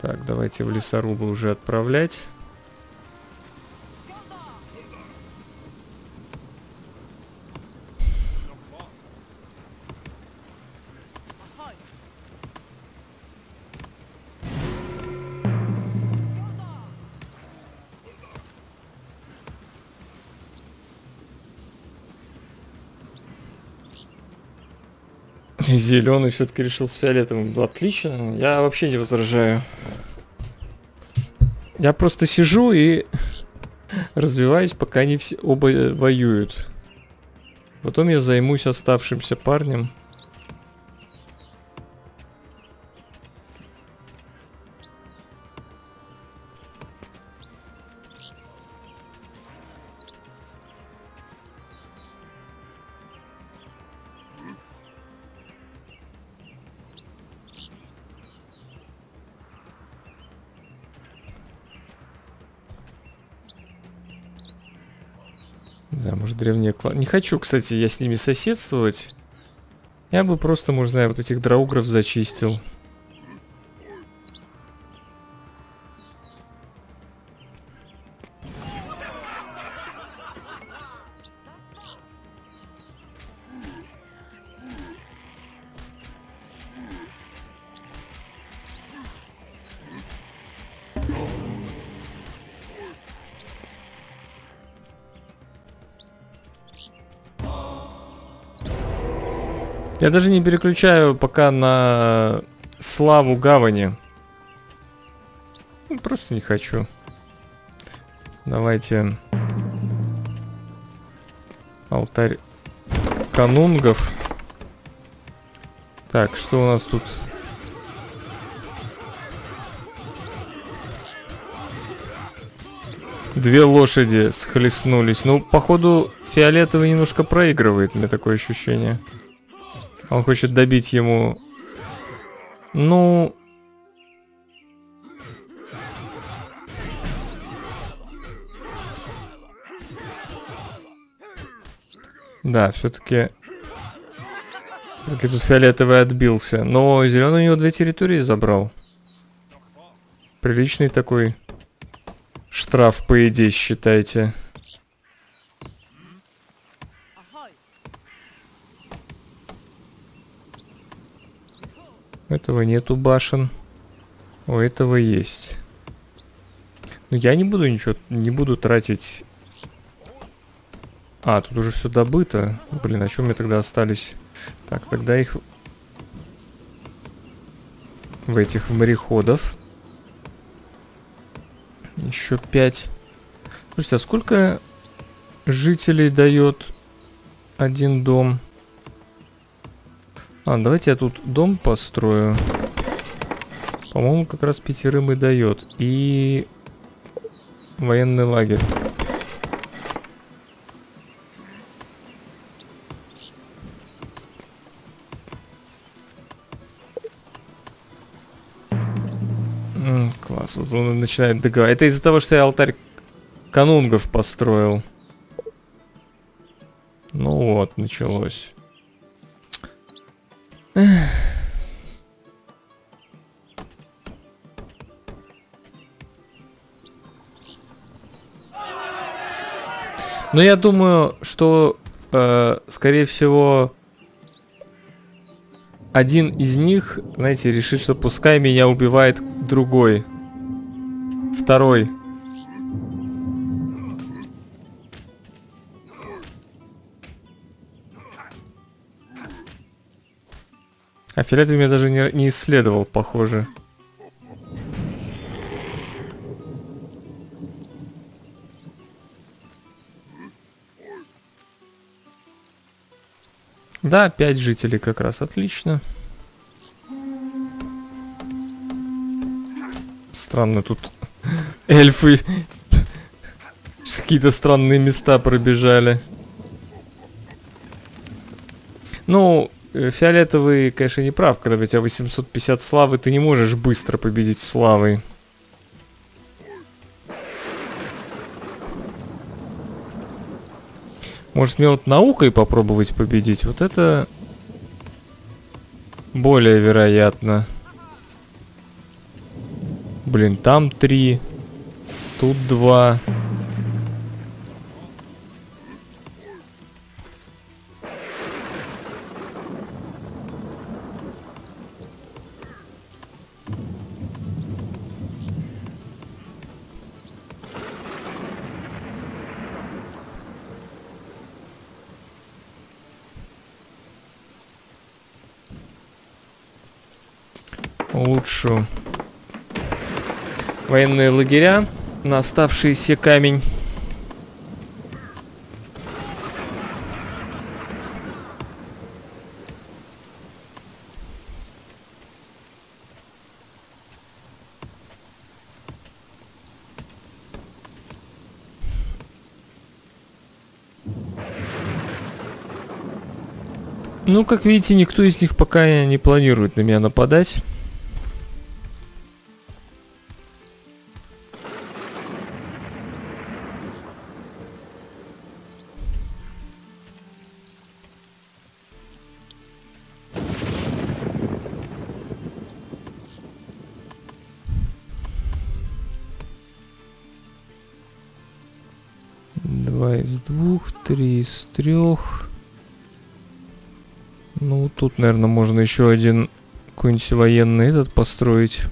Так, давайте в лесорубы уже отправлять. Зеленый все-таки решил с фиолетовым. Отлично, я вообще не возражаю. Я просто сижу и развиваюсь, пока они все оба воюют. Потом я займусь оставшимся парнем. Да, может, древние кланы. Не хочу, кстати, я с ними соседствовать. Я бы просто, может, знаю, вот этих драугров зачистил. Я даже не переключаю пока на славу гавани. Ну, просто не хочу. Давайте. Алтарь канунгов. Так, что у нас тут? Две лошади схлестнулись. Ну, походу, фиолетовый немножко проигрывает, мне такое ощущение. Он хочет добить ему... Ну... Да, все-таки... Все-таки тут фиолетовый отбился. Но зеленый у него две территории забрал. Приличный такой штраф, по идее, считайте. У этого нету башен. У этого есть. Но я не буду ничего, не буду тратить... А, тут уже все добыто. Блин, а что мне тогда остались? Так, тогда их... В этих, в мореходов. Еще пять. Слушайте, а сколько жителей дает один дом? А, давайте я тут дом построю. По-моему, как раз пятерым и дает. И военный лагерь. М-м, класс, вот он начинает договаривать. Это из-за того, что я алтарь канунгов построил. Ну вот, началось. Но я думаю, что, э, скорее всего, один из них, знаете, решит, что пускай меня убивает другой. Второй. А фиолетовый я даже не, не исследовал, похоже. Да, пять жителей как раз, отлично. Странно тут эльфы какие-то странные места пробежали. Ну... Фиолетовый, конечно, не прав, когда у тебя восемьсот пятьдесят славы, ты не можешь быстро победить славой. Может, мне вот наукой попробовать победить? Вот это более вероятно. Блин, там три, тут два. улучшу военные лагеря на оставшийся камень. Ну, как видите, никто из них пока не планирует на меня нападать. Два из двух, три из трех. Ну, тут, наверное, можно еще один какой-нибудь военный этот построить.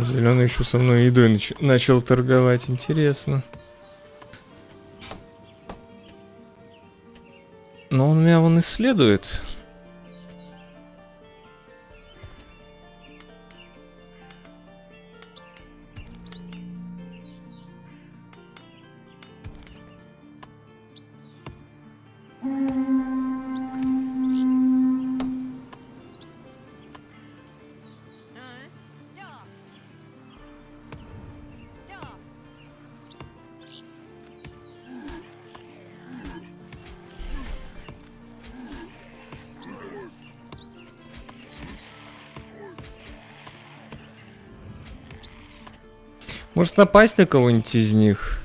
Зеленый еще со мной едой нач... начал торговать, интересно. Но он меня вон исследует. Может, напасть на кого-нибудь из них?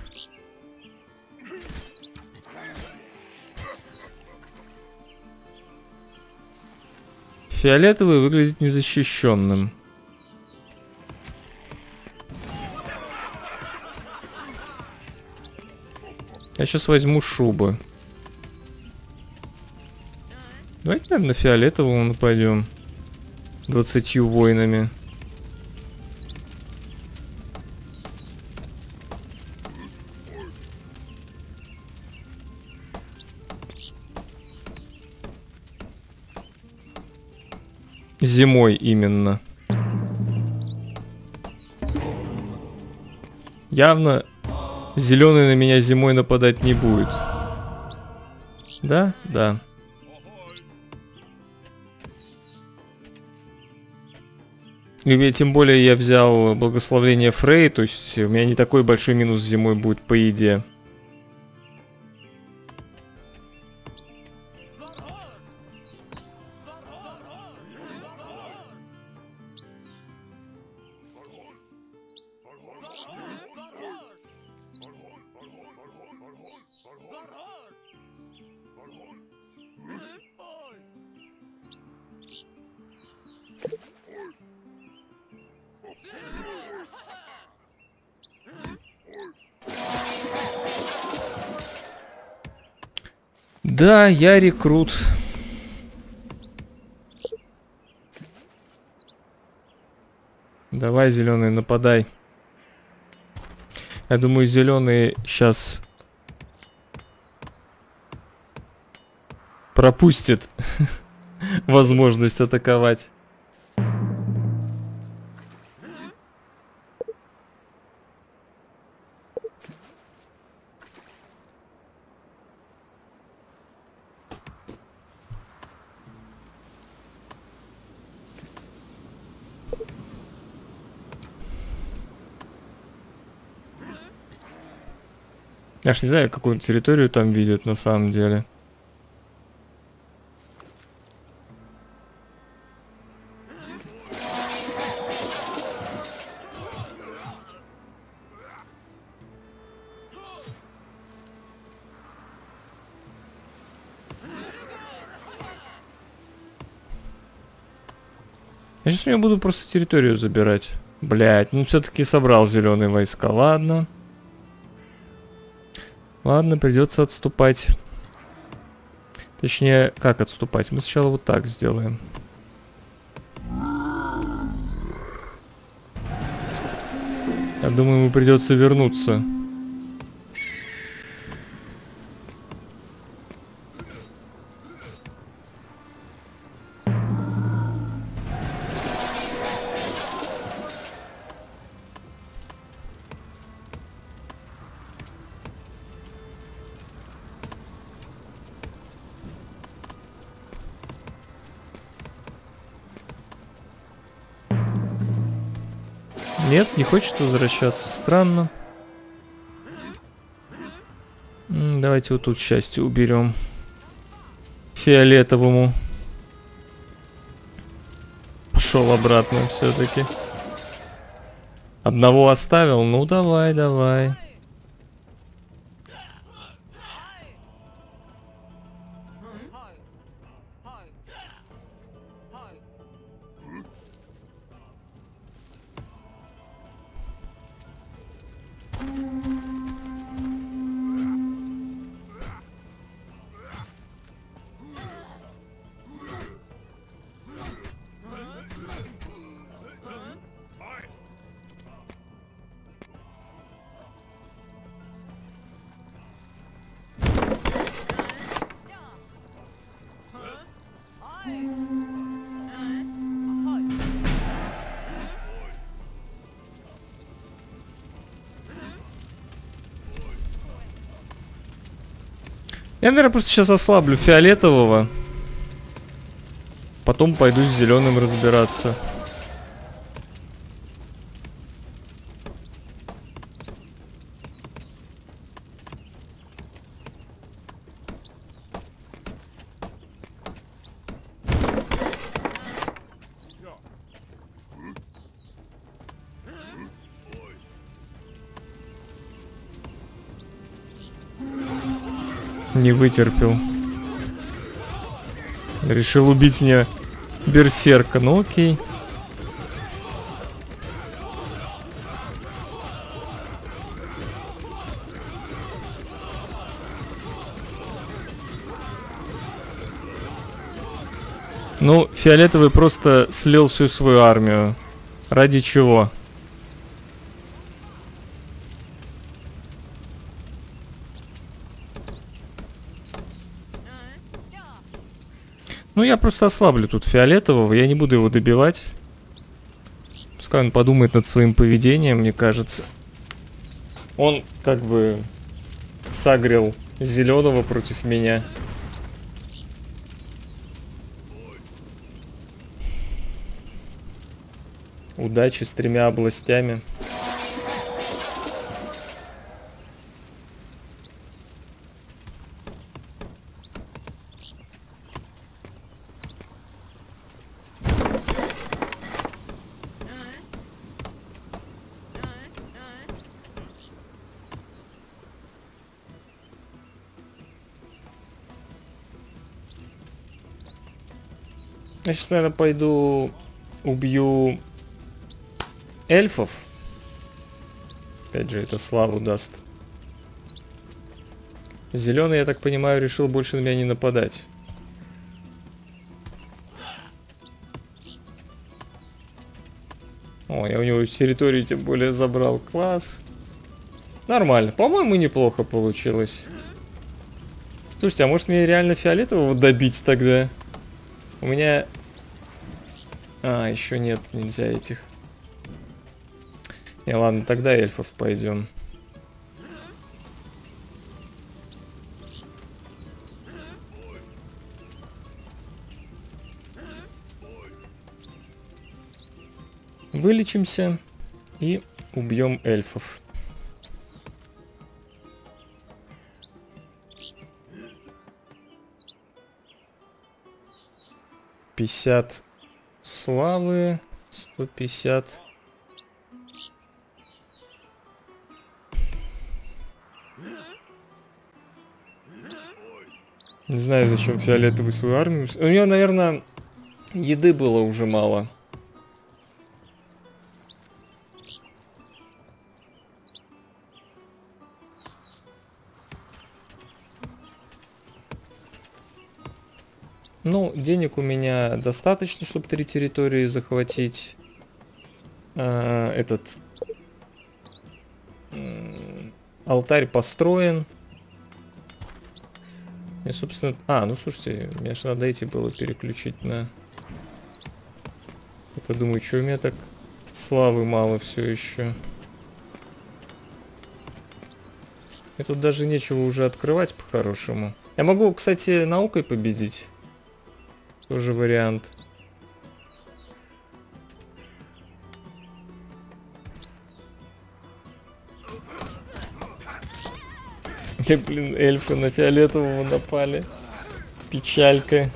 Фиолетовый выглядит незащищенным. Я сейчас возьму шубы. Давайте, наверное, на фиолетового нападем. Двадцатью воинами. Зимой именно. Явно зеленый на меня зимой нападать не будет. Да? Да. И тем более я взял благословение Фрей, то есть у меня не такой большой минус зимой будет по еде. Да, я рекрут. Давай, зеленый, нападай. Я думаю, зеленый сейчас пропустит возможность атаковать. Я ж не знаю, какую территорию там видят на самом деле. Я сейчас у меня буду просто территорию забирать. Блять, ну все-таки собрал зеленые войска, ладно. Ладно, придется отступать. Точнее, как отступать? Мы сначала вот так сделаем. Я думаю, ему придется вернуться. Нет, не хочет возвращаться. Странно. Давайте вот тут счастье уберем. Фиолетовому. Пошел обратно все-таки. Одного оставил? Ну давай, давай. Я, наверное, просто сейчас ослаблю фиолетового. Потом пойду с зеленым разбираться. Не вытерпел. Решил убить меня берсерка, ну окей. Ну, фиолетовый просто слил всю свою армию. Ради чего? Ну, я просто ослаблю тут фиолетового, я не буду его добивать. Пускай он подумает над своим поведением, мне кажется. Он как бы сагрил зеленого против меня. Удачи с тремя областями. Я сейчас, наверное, пойду убью эльфов. Опять же, это славу даст. Зеленый, я так понимаю, решил больше на меня не нападать. О, я у него территорию тем более забрал. Класс. Нормально. По-моему, неплохо получилось. Слушайте, а может мне реально фиолетового добить тогда? У меня... А, еще нет, нельзя этих. Не, ладно, тогда эльфов пойдем. Вылечимся и убьем эльфов. пятьдесят славы, сто пятьдесят. Не знаю, зачем фиолетовый свою армию. У нее, наверное, еды было уже мало. Ну, денег у меня достаточно, чтобы три территории захватить. А, этот алтарь построен. И, собственно... А, ну слушайте, мне же надо эти было переключить на... Это, думаю, что у меня так славы мало все еще. И тут даже нечего уже открывать по-хорошему. Я могу, кстати, наукой победить. Тоже вариант. Где, блин, эльфы на фиолетового напали. Печалька.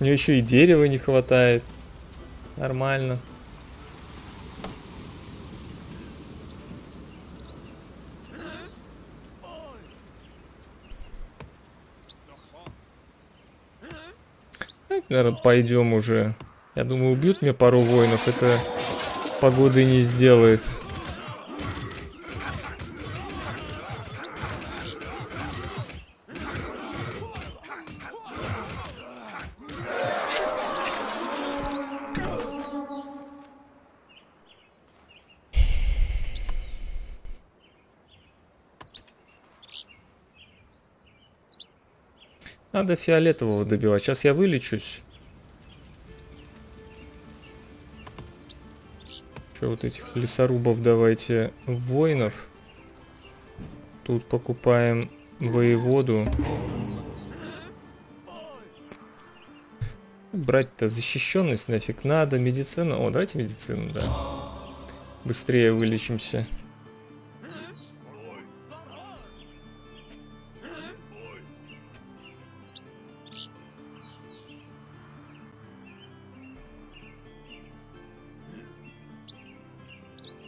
У нее еще и дерева не хватает. Нормально. Наверное, пойдем уже. Я думаю, убьют мне пару воинов. Это погоды не сделает. Надо фиолетового добивать. Сейчас я вылечусь. Что, вот этих лесорубов давайте. Воинов. Тут покупаем воеводу. Брать-то защищенность нафиг надо. Медицина. О, давайте медицину, да. Быстрее вылечимся.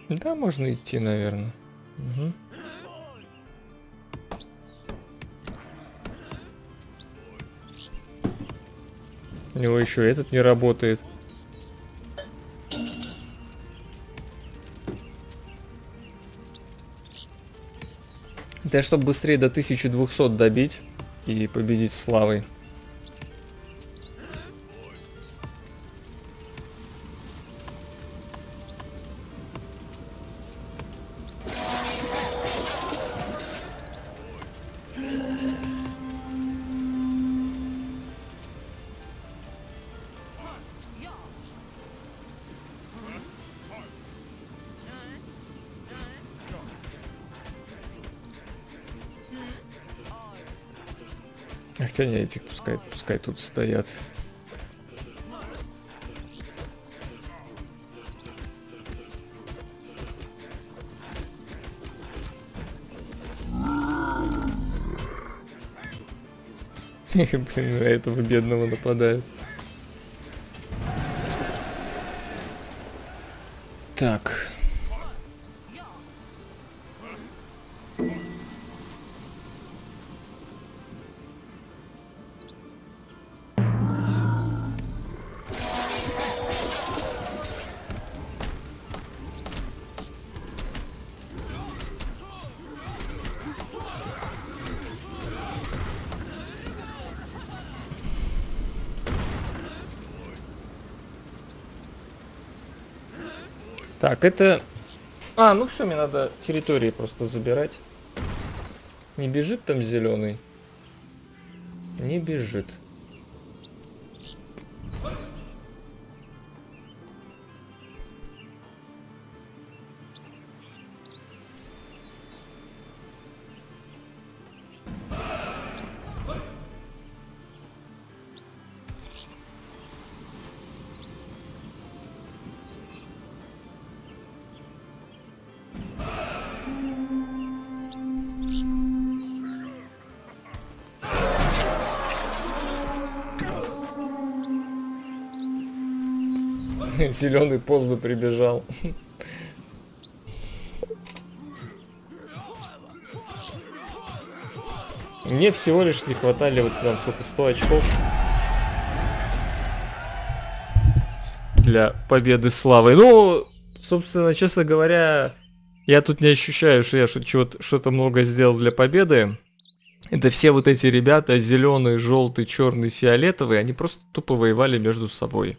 Да, можно идти, наверное. Угу. У него еще этот не работает. Да, чтобы быстрее до тысячи двухсот добить и победить славой. Хотя не этих, пускай, пускай тут стоят. Блин, на этого бедного нападают. Так. Так, это... А, ну все, мне надо территории просто забирать. Не бежит там зеленый? Не бежит. Зеленый поздно прибежал. Мне всего лишь не хватали вот там сколько, сто очков для победы славы. Ну, собственно, честно говоря, я тут не ощущаю, что я что-то много сделал для победы. Это все вот эти ребята, зеленый, желтый, черный, фиолетовый, они просто тупо воевали между собой.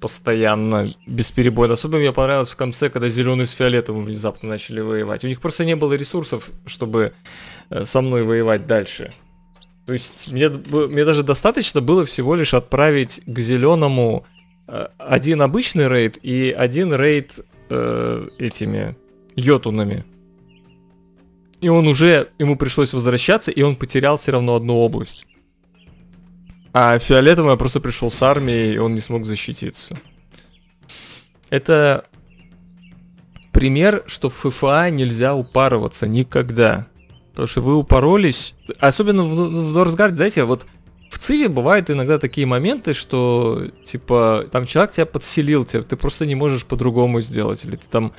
Постоянно, без перебоя. Особенно мне понравилось в конце, когда зеленый с фиолетовым внезапно начали воевать. У них просто не было ресурсов, чтобы со мной воевать дальше. То есть мне, мне даже достаточно было всего лишь отправить к зеленому один обычный рейд и один рейд э, этими йотунами. И он уже, ему пришлось возвращаться, и он потерял все равно одну область. А фиолетовый просто пришел с армией, и он не смог защититься. Это пример, что в эф эф а нельзя упарываться никогда. Потому что вы упоролись... Особенно в, в Northgard, знаете, вот в Циве бывают иногда такие моменты, что, типа, там человек тебя подселил, тебя, ты просто не можешь по-другому сделать, или ты там...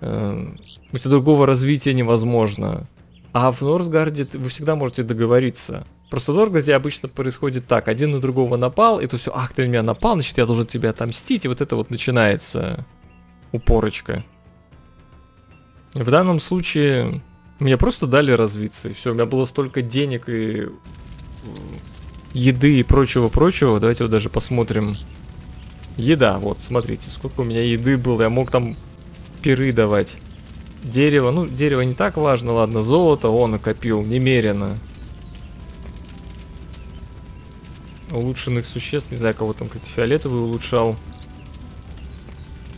Э, у тебя другого развития невозможно. А в Northgard вы всегда можете договориться. Просто в Northgard обычно происходит так, один на другого напал, и то все, ах, ты на меня напал, значит, я должен тебя отомстить, и вот это вот начинается упорочка. В данном случае мне просто дали развиться, и все, у меня было столько денег и еды и прочего-прочего, давайте вот даже посмотрим. Еда, вот, смотрите, сколько у меня еды было, я мог там пиры давать. Дерево, ну, дерево не так важно, ладно, золото он накопил немерено. Улучшенных существ, не знаю, кого там, кстати, фиолетовый улучшал.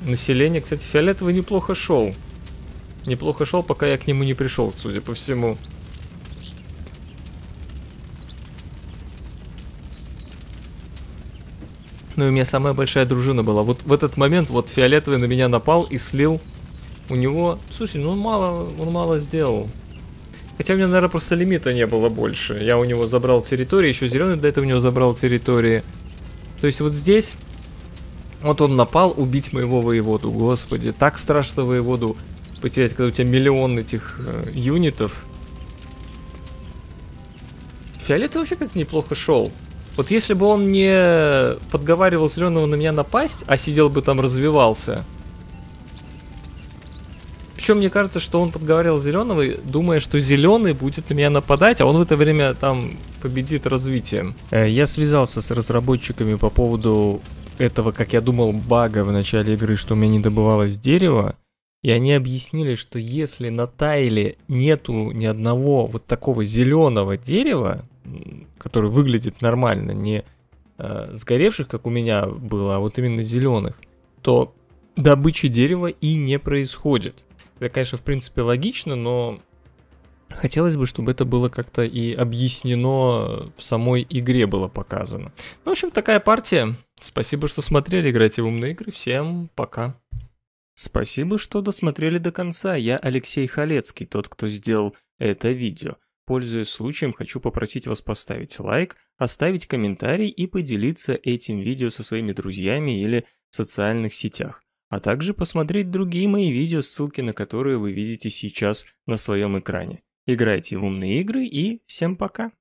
Население, кстати, фиолетовый неплохо шел. Неплохо шел, пока я к нему не пришел, судя по всему. Ну и у меня самая большая дружина была. Вот в этот момент вот фиолетовый на меня напал и слил. У него... Слушай, ну он мало, он мало сделал. Хотя у меня, наверное, просто лимита не было больше. Я у него забрал территории, еще зеленый до этого у него забрал территории. То есть вот здесь, вот он напал убить моего воеводу. Господи, так страшно воеводу потерять, когда у тебя миллион этих э, юнитов. Фиолет вообще как-то неплохо шел. Вот если бы он не подговаривал зеленого на меня напасть, а сидел бы там развивался... Причем мне кажется, что он подговаривал зеленого, думая, что зеленый будет на меня нападать, а он в это время там победит развитием. Я связался с разработчиками по поводу этого, как я думал, бага в начале игры, что у меня не добывалось дерево. И они объяснили, что если на Тайле нету ни одного вот такого зеленого дерева, которое выглядит нормально, не э, сгоревших, как у меня было, а вот именно зеленых, то добычи дерева и не происходит. Это, конечно, в принципе логично, но хотелось бы, чтобы это было как-то и объяснено в самой игре было показано. Ну, в общем, такая партия. Спасибо, что смотрели. Играйте в умные игры. Всем пока. Спасибо, что досмотрели до конца. Я Алексей Халецкий, тот, кто сделал это видео. Пользуясь случаем, хочу попросить вас поставить лайк, оставить комментарий и поделиться этим видео со своими друзьями или в социальных сетях. А также посмотреть другие мои видео, ссылки на которые вы видите сейчас на своем экране. Играйте в умные игры и всем пока!